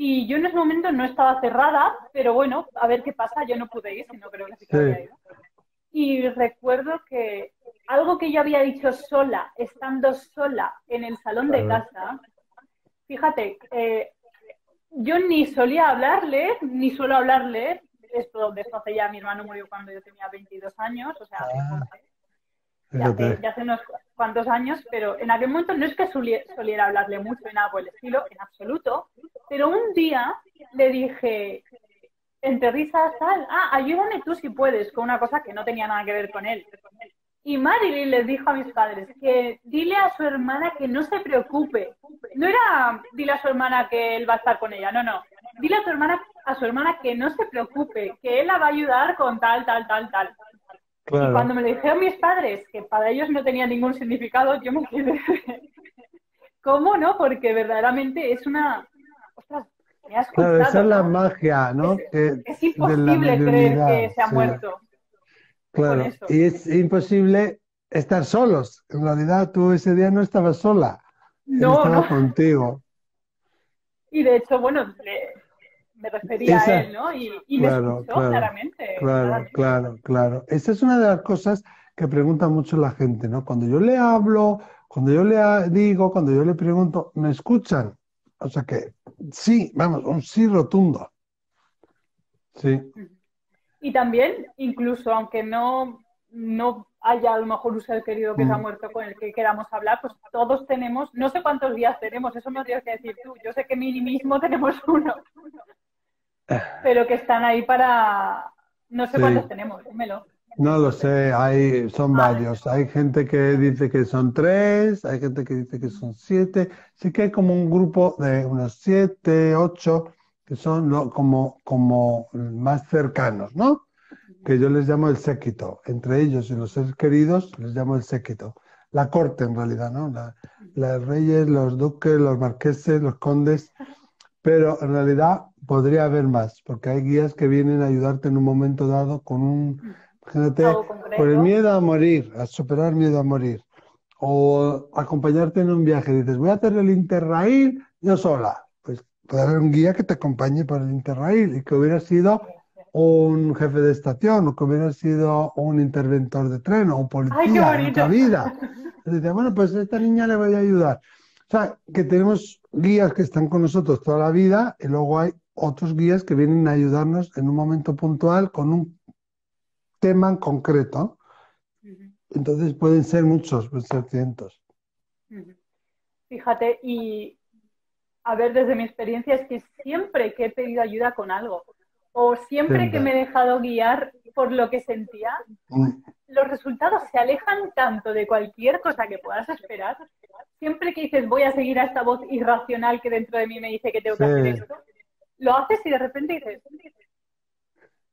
y yo en ese momento no estaba cerrada, pero bueno, a ver qué pasa, yo no pude ir, sino creo que sí que había ido. Y recuerdo que algo que yo había dicho sola, estando sola en el salón de casa, fíjate, yo ni solía hablarle, ni suelo hablarle. De esto hace ya, mi hermano murió cuando yo tenía 22 años, o sea, ya hace unos cuantos años, pero en aquel momento no es que soliera hablarle mucho ni nada por el estilo, en absoluto, pero un día le dije, entre risas, tal, ayúdame tú si puedes, con una cosa que no tenía nada que ver con él. Y Marilyn les dijo a mis padres que dile a su hermana que no se preocupe. No era dile a su hermana que él va a estar con ella, no, no. Dile a su hermana que no se preocupe, que él la va a ayudar con tal, tal, tal, tal. Claro. Y cuando me lo dijeron mis padres, que para ellos no tenía ningún significado, yo me quedé... ¿Cómo no? Porque verdaderamente es una... Ostras, me has contado, claro, esa es la magia, ¿no? Es imposible creer que se ha muerto. Claro, y es imposible estar solos. En realidad, tú ese día no estabas sola. No, estaba contigo. Y de hecho, bueno, me refería a él, ¿no? Y claro, me escuchó, claro, claramente. Claro, claramente. Claro, claro. Esa es una de las cosas que pregunta mucho la gente, ¿no? Cuando yo le hablo, cuando yo le digo, cuando yo le pregunto, ¿me escuchan? O sea que sí, vamos, un sí rotundo. Sí. Y también, incluso aunque no haya a lo mejor un ser querido que se ha muerto con el que queramos hablar, pues todos tenemos, no sé cuántos días tenemos, eso me lo tienes que decir tú, yo sé que mí mismo tenemos uno, pero que están ahí para... No sé cuántos tenemos, dímelo. No lo sé, hay, son varios, hay gente que dice que son 3, hay gente que dice que son 7, sí que hay como un grupo de unos 7, 8... que son como más cercanos, ¿no? Que yo les llamo el séquito. Entre ellos y los seres queridos les llamo el séquito. La corte, en realidad, ¿no? Los reyes, los duques, los marqueses, los condes. Pero en realidad podría haber más, porque hay guías que vienen a ayudarte en un momento dado con un... Imagínate, por el miedo a morir, a superar miedo a morir. O acompañarte en un viaje. Dices, voy a hacer el Interrail yo sola. Puede haber un guía que te acompañe para el Interrail y que hubiera sido un jefe de estación o que hubiera sido un interventor de tren o un policía en la vida. Entonces, bueno, pues a esta niña le voy a ayudar. O sea, que tenemos guías que están con nosotros toda la vida y luego hay otros guías que vienen a ayudarnos en un momento puntual con un tema en concreto. Entonces pueden ser muchos, pueden ser cientos. Fíjate, y... A ver, desde mi experiencia es que siempre que he pedido ayuda con algo o siempre que me he dejado guiar por lo que sentía, los resultados se alejan tanto de cualquier cosa que puedas esperar. Siempre que dices, voy a seguir a esta voz irracional que dentro de mí me dice que tengo que hacer esto, lo haces y de repente dices,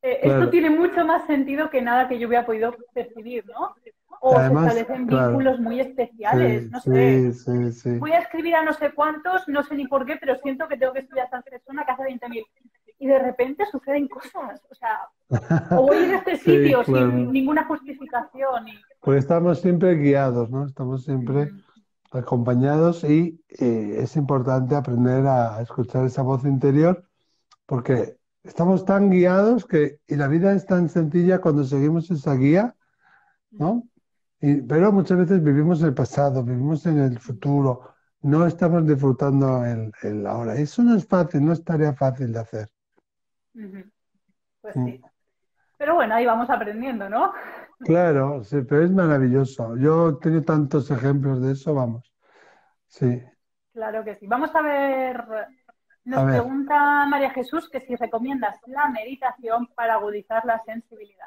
esto tiene mucho más sentido que nada que yo hubiera podido percibir, ¿no? O además, se establecen vínculos muy especiales, no sé, voy a escribir a no sé cuántos, no sé ni por qué, pero siento que tengo que estudiar a esta persona que hace 20.000. Y de repente suceden cosas, o sea, o voy a ir a este sitio sin ninguna justificación. Pues estamos siempre guiados, ¿no? Estamos siempre acompañados y es importante aprender a escuchar esa voz interior porque estamos tan guiados que y la vida es tan sencilla cuando seguimos esa guía, ¿no? Pero muchas veces vivimos el pasado, vivimos en el futuro, no estamos disfrutando el ahora. Eso no es fácil, no es tarea fácil de hacer. Pues sí. Pero bueno, ahí vamos aprendiendo, ¿no? Claro, sí, pero es maravilloso. Yo he tenido tantos ejemplos de eso, vamos. Sí. Claro que sí. Vamos a ver, nos pregunta María Jesús que si recomiendas la meditación para agudizar la sensibilidad.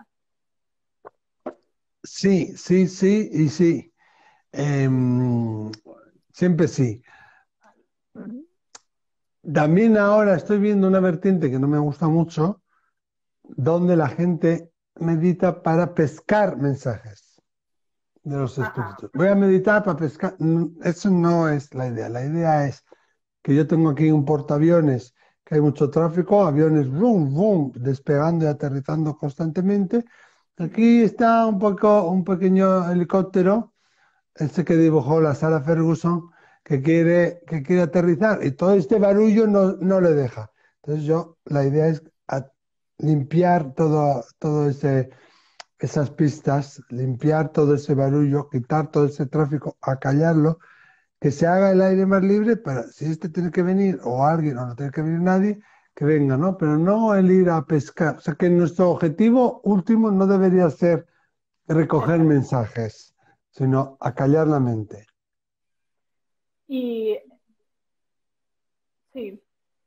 Sí, sí, sí y sí. Siempre sí. También ahora estoy viendo una vertiente que no me gusta mucho, donde la gente medita para pescar mensajes de los espíritus. Voy a meditar para pescar. Eso no es la idea. La idea es que yo tengo aquí un portaaviones, que hay mucho tráfico, aviones boom, boom, despegando y aterrizando constantemente. Aquí está un pequeño helicóptero, ese que dibujó la Sara Ferguson, que quiere aterrizar y todo este barullo no le deja. Entonces la idea es limpiar todo esas pistas, limpiar todo ese barullo, quitar todo ese tráfico, acallarlo que se haga el aire más libre para, si este tiene que venir, o alguien, o no tiene que venir nadie, que venga, ¿no? Pero no el ir a pescar. O sea, que nuestro objetivo último no debería ser recoger mensajes, sino acallar la mente. Y sí,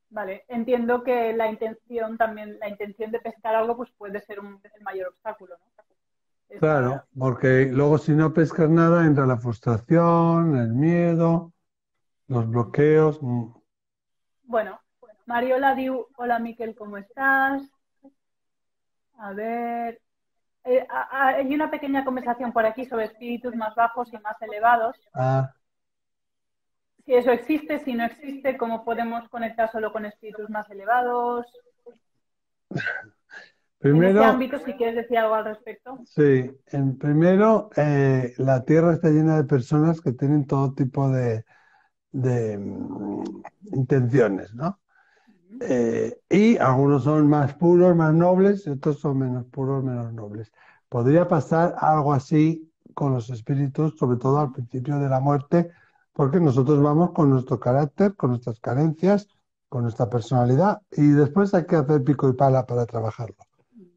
vale. Entiendo que la intención también, la intención de pescar algo, pues puede ser el mayor obstáculo, ¿no? Claro, porque luego si no pescas nada entra la frustración, el miedo, los bloqueos. Bueno, Mariola diu, hola Miquel, ¿cómo estás? A ver, hay una pequeña conversación por aquí sobre espíritus más bajos y más elevados. Ah. Si eso existe, si no existe, ¿cómo podemos conectar solo con espíritus más elevados? Primero, en este ámbito, si quieres decir algo al respecto. Sí, primero, la Tierra está llena de personas que tienen todo tipo de intenciones, ¿no? Y algunos son más puros, más nobles, y otros son menos puros, menos nobles. Podría pasar algo así con los espíritus, sobre todo al principio de la muerte, porque nosotros vamos con nuestro carácter, con nuestras carencias, con nuestra personalidad, y después hay que hacer pico y pala para trabajarlo.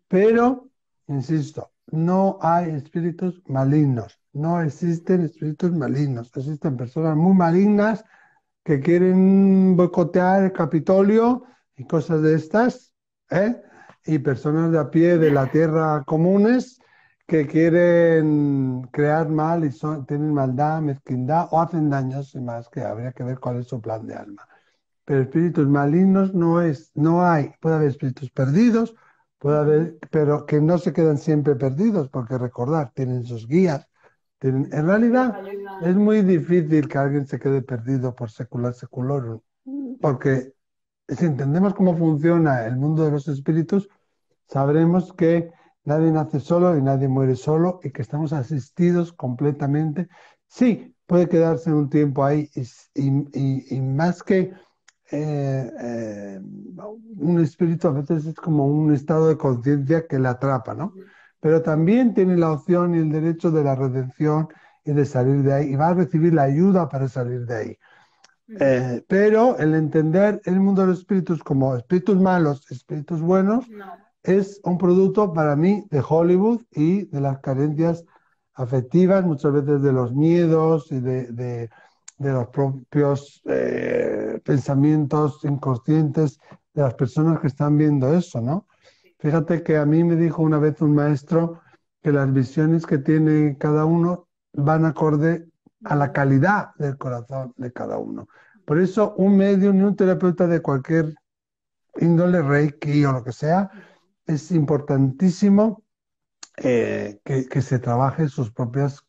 Pero, insisto, no hay espíritus malignos, no existen espíritus malignos, existen personas muy malignas que quieren boicotear el Capitolio y cosas de estas, ¿eh? Y personas de a pie de la tierra comunes que quieren crear mal y tienen maldad, mezquindad o hacen daños y más, que habría que ver cuál es su plan de alma. Pero espíritus malignos no hay. Puede haber espíritus perdidos, puede haber, pero que no se quedan siempre perdidos, porque recordar, tienen sus guías. Tienen, en realidad es muy difícil que alguien se quede perdido por secular seculorum, porque si entendemos cómo funciona el mundo de los espíritus, sabremos que nadie nace solo y nadie muere solo y que estamos asistidos completamente. Sí, puede quedarse un tiempo ahí y más que... un espíritu a veces es como un estado de conciencia que le atrapa, ¿no? Pero también tiene la opción y el derecho de la redención y de salir de ahí, y va a recibir la ayuda para salir de ahí. Pero el entender el mundo de los espíritus como espíritus malos, espíritus buenos, es un producto para mí de Hollywood y de las carencias afectivas, muchas veces de los miedos y de los propios pensamientos inconscientes de las personas que están viendo eso, ¿no? Fíjate que a mí me dijo una vez un maestro que las visiones que tiene cada uno van acorde a la calidad del corazón de cada uno. Por eso un médium y un terapeuta de cualquier índole, reiki o lo que sea, es importantísimo que se trabaje sus propias,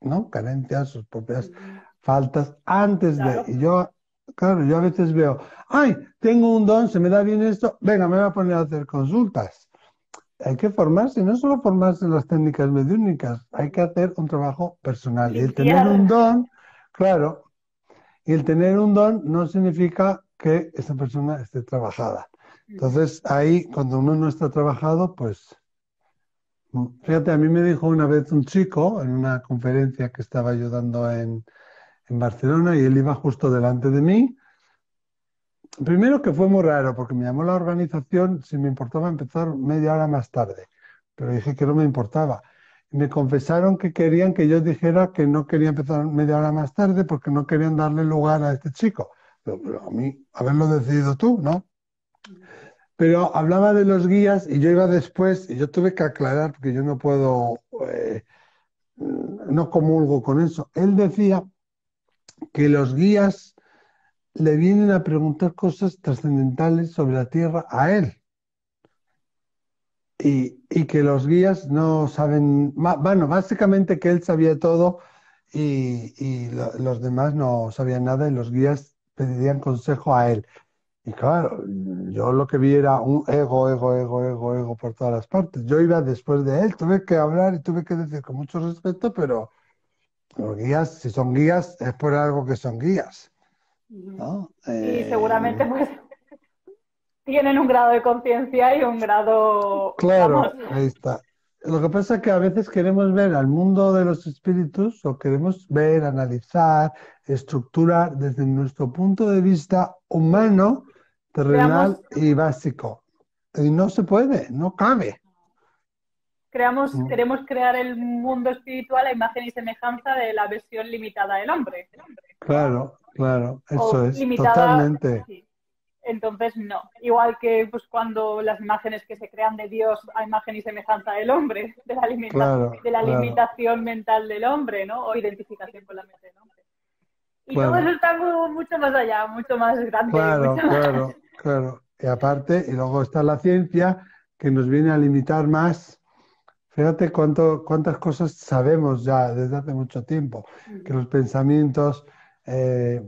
¿no?, carencias, sus propias faltas antes de... Y yo, claro, yo a veces veo, ay, tengo un don, se me da bien esto, venga, me voy a poner a hacer consultas. Hay que formarse, no solo formarse en las técnicas mediúnicas, hay que hacer un trabajo personal. Y el tener un don, claro, y el tener un don no significa que esa persona esté trabajada. Entonces, ahí, cuando uno no está trabajado, pues... Fíjate, a mí me dijo una vez un chico, en una conferencia que estaba yo dando en Barcelona, y él iba justo delante de mí. Primero que fue muy raro, porque me llamó la organización si me importaba empezar media hora más tarde, pero dije que no me importaba. Me confesaron que querían que yo dijera que no quería empezar media hora más tarde porque no querían darle lugar a este chico. Pero a mí, haberlo decidido tú, ¿no? Pero hablaba de los guías y yo iba después, y yo tuve que aclarar porque yo no puedo, no comulgo con eso. Él decía que los guías le vienen a preguntar cosas trascendentales sobre la Tierra a él. Y que los guías no saben... Bueno, básicamente que él sabía todo y los demás no sabían nada y los guías pedirían consejo a él. Y claro, yo lo que vi era un ego por todas las partes. Yo iba después de él, tuve que hablar y tuve que decir con mucho respeto, pero... Los guías, si son guías, es por algo que son guías, ¿no? Y seguramente pues tienen un grado de conciencia y un grado... Claro, digamos, ahí está. Lo que pasa es que a veces queremos ver al mundo de los espíritus, o queremos ver, analizar, estructurar desde nuestro punto de vista humano, terrenal y básico. Y no se puede, no cabe. Queremos crear el mundo espiritual a imagen y semejanza de la versión limitada del hombre. Claro, claro, eso es, totalmente. Sí. Entonces no, igual que pues cuando las imágenes que se crean de Dios a imagen y semejanza del hombre, de la limitación mental del hombre, ¿no? O identificación con la mente del hombre. Y todo eso está mucho más allá, mucho más grande. Claro. Y aparte, y luego está la ciencia que nos viene a limitar más. Fíjate cuántas cosas sabemos ya desde hace mucho tiempo, que los pensamientos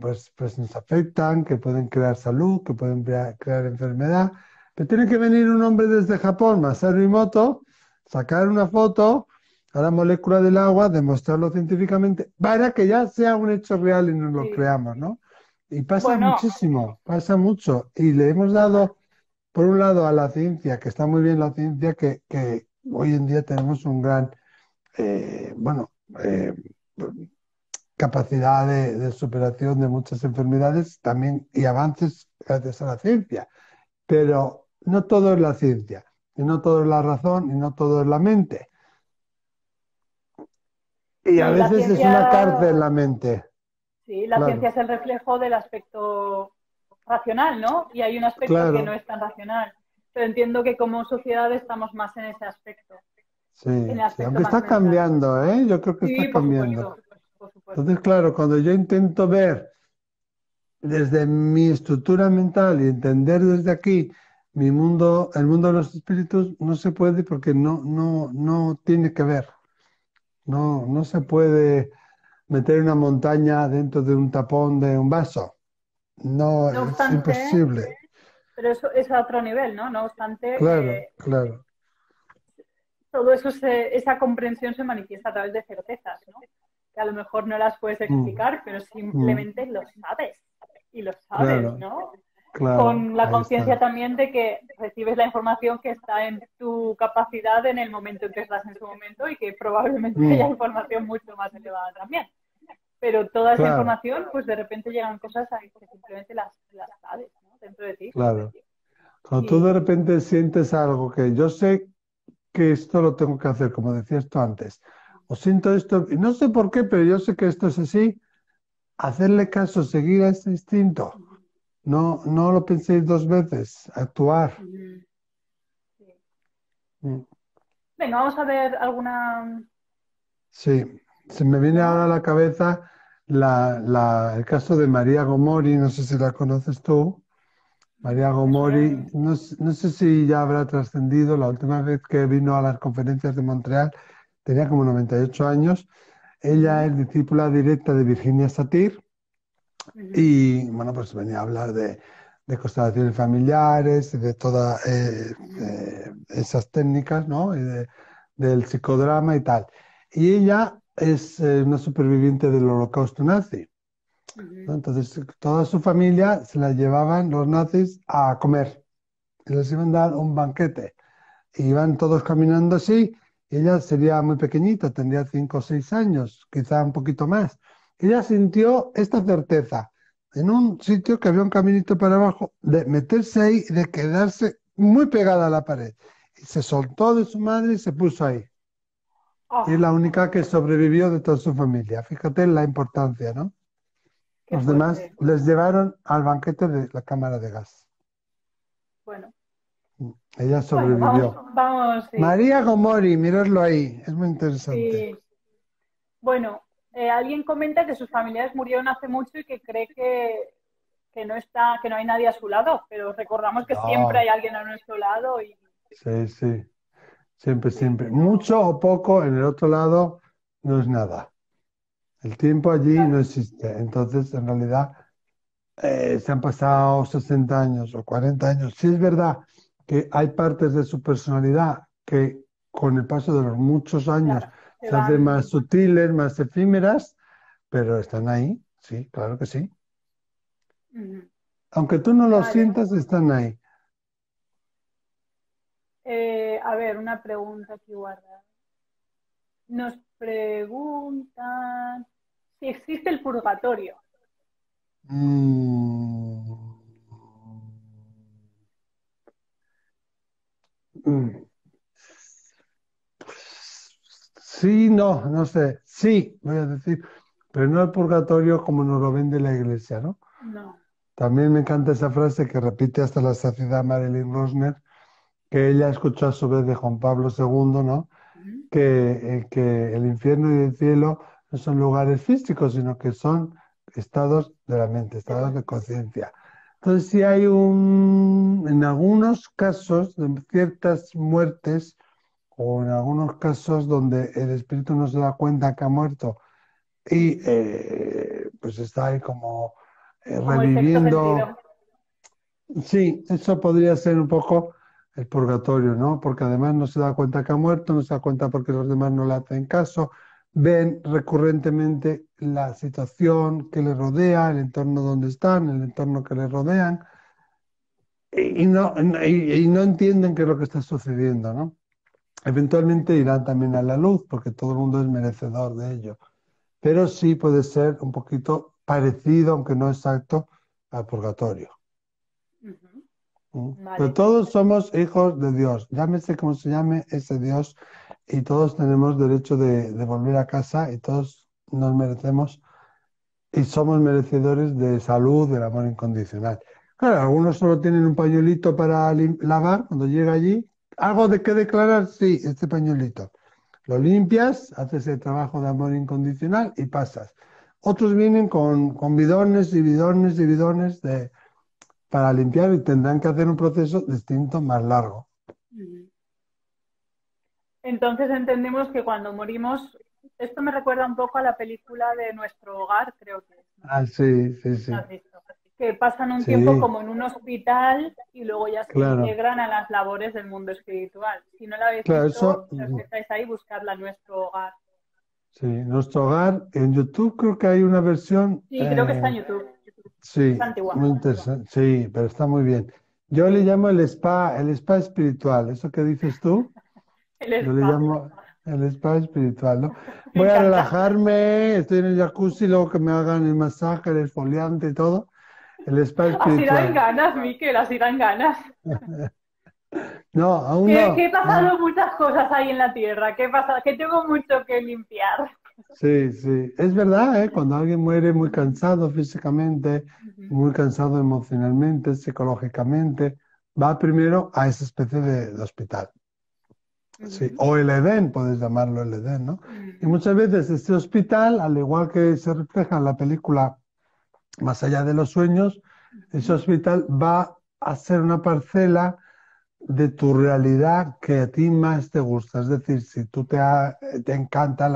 pues nos afectan, que pueden crear salud, que pueden crear enfermedad. Pero tiene que venir un hombre desde Japón, Masaru Imoto, sacar una foto a la molécula del agua, demostrarlo científicamente, para que ya sea un hecho real y nos lo creamos, ¿no? Y pasa muchísimo, pasa mucho. Y le hemos dado, por un lado, a la ciencia, que está muy bien la ciencia, que hoy en día tenemos un gran capacidad de superación de muchas enfermedades también, y avances gracias a la ciencia, pero no todo es la ciencia, y no todo es la razón, y no todo es la mente, y a veces ciencia... es una cárcel la mente. Sí, la ciencia es el reflejo del aspecto racional, ¿no? Y hay un aspecto que no es tan racional. Pero entiendo que como sociedad estamos más en ese aspecto. Sí, aunque está cambiando, ¿eh? Yo creo que está cambiando. Por supuesto. Entonces, claro, cuando yo intento ver desde mi estructura mental y entender desde aquí mi mundo, el mundo de los espíritus, no se puede, porque no tiene que ver. No se puede meter una montaña dentro de un tapón de un vaso. No obstante, es imposible. Pero eso es a otro nivel, ¿no? No obstante, claro. Todo eso, esa comprensión se manifiesta a través de certezas, ¿no? Que a lo mejor no las puedes explicar, pero simplemente lo sabes. Y lo sabes, ¿no? Claro, con la conciencia también de que recibes la información que está en tu capacidad en el momento en que estás en su momento, y que probablemente haya información mucho más elevada también. Pero toda esa información, pues de repente llegan cosas a que simplemente las sabes, ¿no? Dentro de ti. Claro. Cuando tú de repente sientes algo que yo sé que esto lo tengo que hacer, como decías tú antes, o siento esto, y no sé por qué, pero yo sé que esto es así, hacerle caso, seguir a ese instinto. No lo penséis dos veces, actuar. Sí. Venga, vamos a ver alguna... Sí, se me viene ahora a la cabeza el caso de María Gomori, no sé si la conoces tú. María Gomori, no sé si ya habrá trascendido. La última vez que vino a las conferencias de Montreal tenía como 98 años. Ella es discípula directa de Virginia Satir y, bueno, pues venía a hablar de constelaciones familiares, de todas esas técnicas, ¿no? Y del psicodrama y tal. Y ella es una superviviente del Holocausto nazi. Entonces, toda su familia se la llevaban los nazis a comer. Les iban a dar un banquete. Iban todos caminando así. Ella sería muy pequeñita, tendría 5 o 6 años, quizá un poquito más. Ella sintió esta certeza. En un sitio que había un caminito para abajo, de meterse ahí y de quedarse muy pegada a la pared. Y se soltó de su madre y se puso ahí. Y es la única que sobrevivió de toda su familia. Fíjate la importancia, ¿no? Los demás les llevaron al banquete de la cámara de gas. Bueno. Ella sobrevivió. Bueno, vamos, sí. María Gomori, miradlo ahí. Es muy interesante. Sí. Bueno, alguien comenta que sus familiares murieron hace mucho y que cree que que no hay nadie a su lado. Pero recordamos que siempre hay alguien a nuestro lado. Y... Sí. Siempre. Mucho o poco, en el otro lado no es nada. El tiempo allí no existe. Entonces, en realidad, se han pasado 60 años o 40 años. Sí es verdad que hay partes de su personalidad que, con el paso de los muchos años, se hacen más sutiles, más efímeras, pero están ahí. Sí, claro que sí. Aunque tú no los sientas, están ahí. a ver, una pregunta aquí guardada. Nos preguntan si existe el purgatorio. Sí, no, no sé. Sí, voy a decir, pero no el purgatorio como nos lo vende la Iglesia, ¿no? No. También me encanta esa frase que repite hasta la saciedad Marilyn Rosner, que ella escuchó a su vez de Juan Pablo II, ¿no? Que el infierno y el cielo no son lugares físicos, sino que son estados de la mente, estados de conciencia. Entonces, si hay un... En algunos casos, en ciertas muertes, o en algunos casos donde el espíritu no se da cuenta que ha muerto y pues está ahí como, reviviendo. Sí, eso podría ser un poco el purgatorio, ¿no? Porque además no se da cuenta que ha muerto, no se da cuenta porque los demás no le hacen caso, ven recurrentemente la situación que les rodea, el entorno donde están, el entorno que les rodean, y no entienden qué es lo que está sucediendo, ¿no? Eventualmente irán también a la luz, porque todo el mundo es merecedor de ello. Pero sí puede ser un poquito parecido, aunque no exacto, al purgatorio. Vale. Pero todos somos hijos de Dios, llámese como se llame ese Dios, y todos tenemos derecho de volver a casa, y todos nos merecemos, y somos merecedores de salud, del amor incondicional. Claro, algunos solo tienen un pañuelito para lavar cuando llega allí. ¿Algo de qué declarar? Sí, este pañuelito. Lo limpias, haces el trabajo de amor incondicional y pasas. Otros vienen con bidones y bidones y bidones para limpiar, y tendrán que hacer un proceso distinto, más largo. Entonces entendemos que cuando morimos... Esto me recuerda un poco a la película de Nuestro Hogar, creo que es, ¿no? Ah, sí, sí, sí. ¿Has visto? Que pasan un tiempo como en un hospital y luego ya se integran a las labores del mundo espiritual. Si no la habéis visto, si estáis ahí, buscadla, Nuestro Hogar. Sí, Nuestro Hogar. En YouTube creo que hay una versión... Sí, creo que está en YouTube. Sí, es antigua, muy interesante. Sí, pero está muy bien. Yo le llamo el spa espiritual. ¿Eso que dices tú? Yo le llamo el spa espiritual, ¿no? Voy a relajarme, estoy en el jacuzzi, luego que me hagan el masaje, el exfoliante y todo. El spa espiritual. Así dan ganas, Miquel, así dan ganas. No, aún no. Que he pasado muchas cosas ahí en la tierra, que tengo mucho que limpiar. Sí, sí. Es verdad, ¿eh? Cuando alguien muere muy cansado físicamente, muy cansado emocionalmente, psicológicamente, va primero a esa especie de hospital. Sí. O el Edén, puedes llamarlo el Edén, ¿no? Y muchas veces este hospital, al igual que se refleja en la película Más allá de los sueños, ese hospital va a ser una parcela de tu realidad que a ti más te gusta. Es decir, si tú te encantan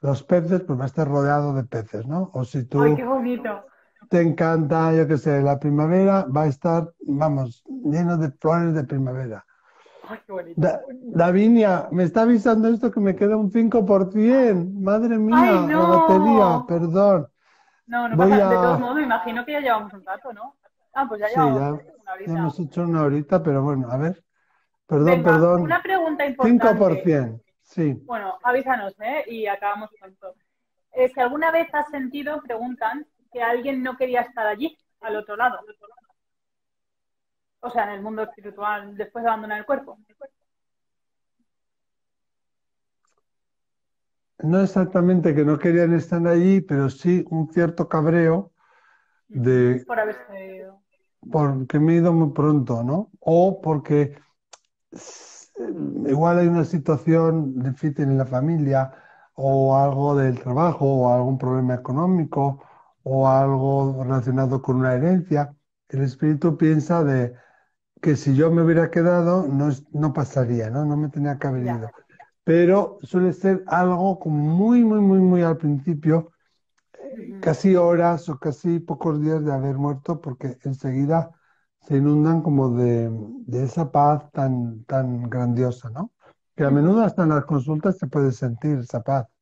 los peces, pues vas a estar rodeado de peces, ¿no? O si tú... ¡Ay, qué bonito! Te encanta, yo qué sé, la primavera, va a estar, vamos, lleno de flores de primavera. ¡Ay, qué bonito! Davinia, me está avisando esto que me queda un 5%. ¡Madre mía! ¡Ay, no! La batería, perdón. No, no pasa, de todos modos, me imagino que ya llevamos un rato, ¿no? Ah, pues ya llevamos una horita. Ya hemos hecho una horita, pero bueno, a ver. Perdón, venga, perdón. Una pregunta importante. 5%, sí. Bueno, avísanos, ¿eh? Y acabamos pronto. Si alguna vez has sentido, preguntan, que alguien no quería estar allí, al otro lado. O sea, en el mundo espiritual, después de abandonar el cuerpo. No exactamente que no querían estar allí, pero sí un cierto cabreo de... Por haberse ido. Porque me he ido muy pronto, ¿no? O porque igual hay una situación difícil en la familia, o algo del trabajo, o algún problema económico, o algo relacionado con una herencia. El espíritu piensa de que si yo me hubiera quedado no pasaría, ¿no? No me tenía que haber ido. Pero suele ser algo como muy, muy, muy, muy al principio, casi horas o casi pocos días de haber muerto, porque enseguida se inundan como de esa paz tan, tan grandiosa, ¿no? Que a menudo hasta en las consultas se puede sentir esa paz.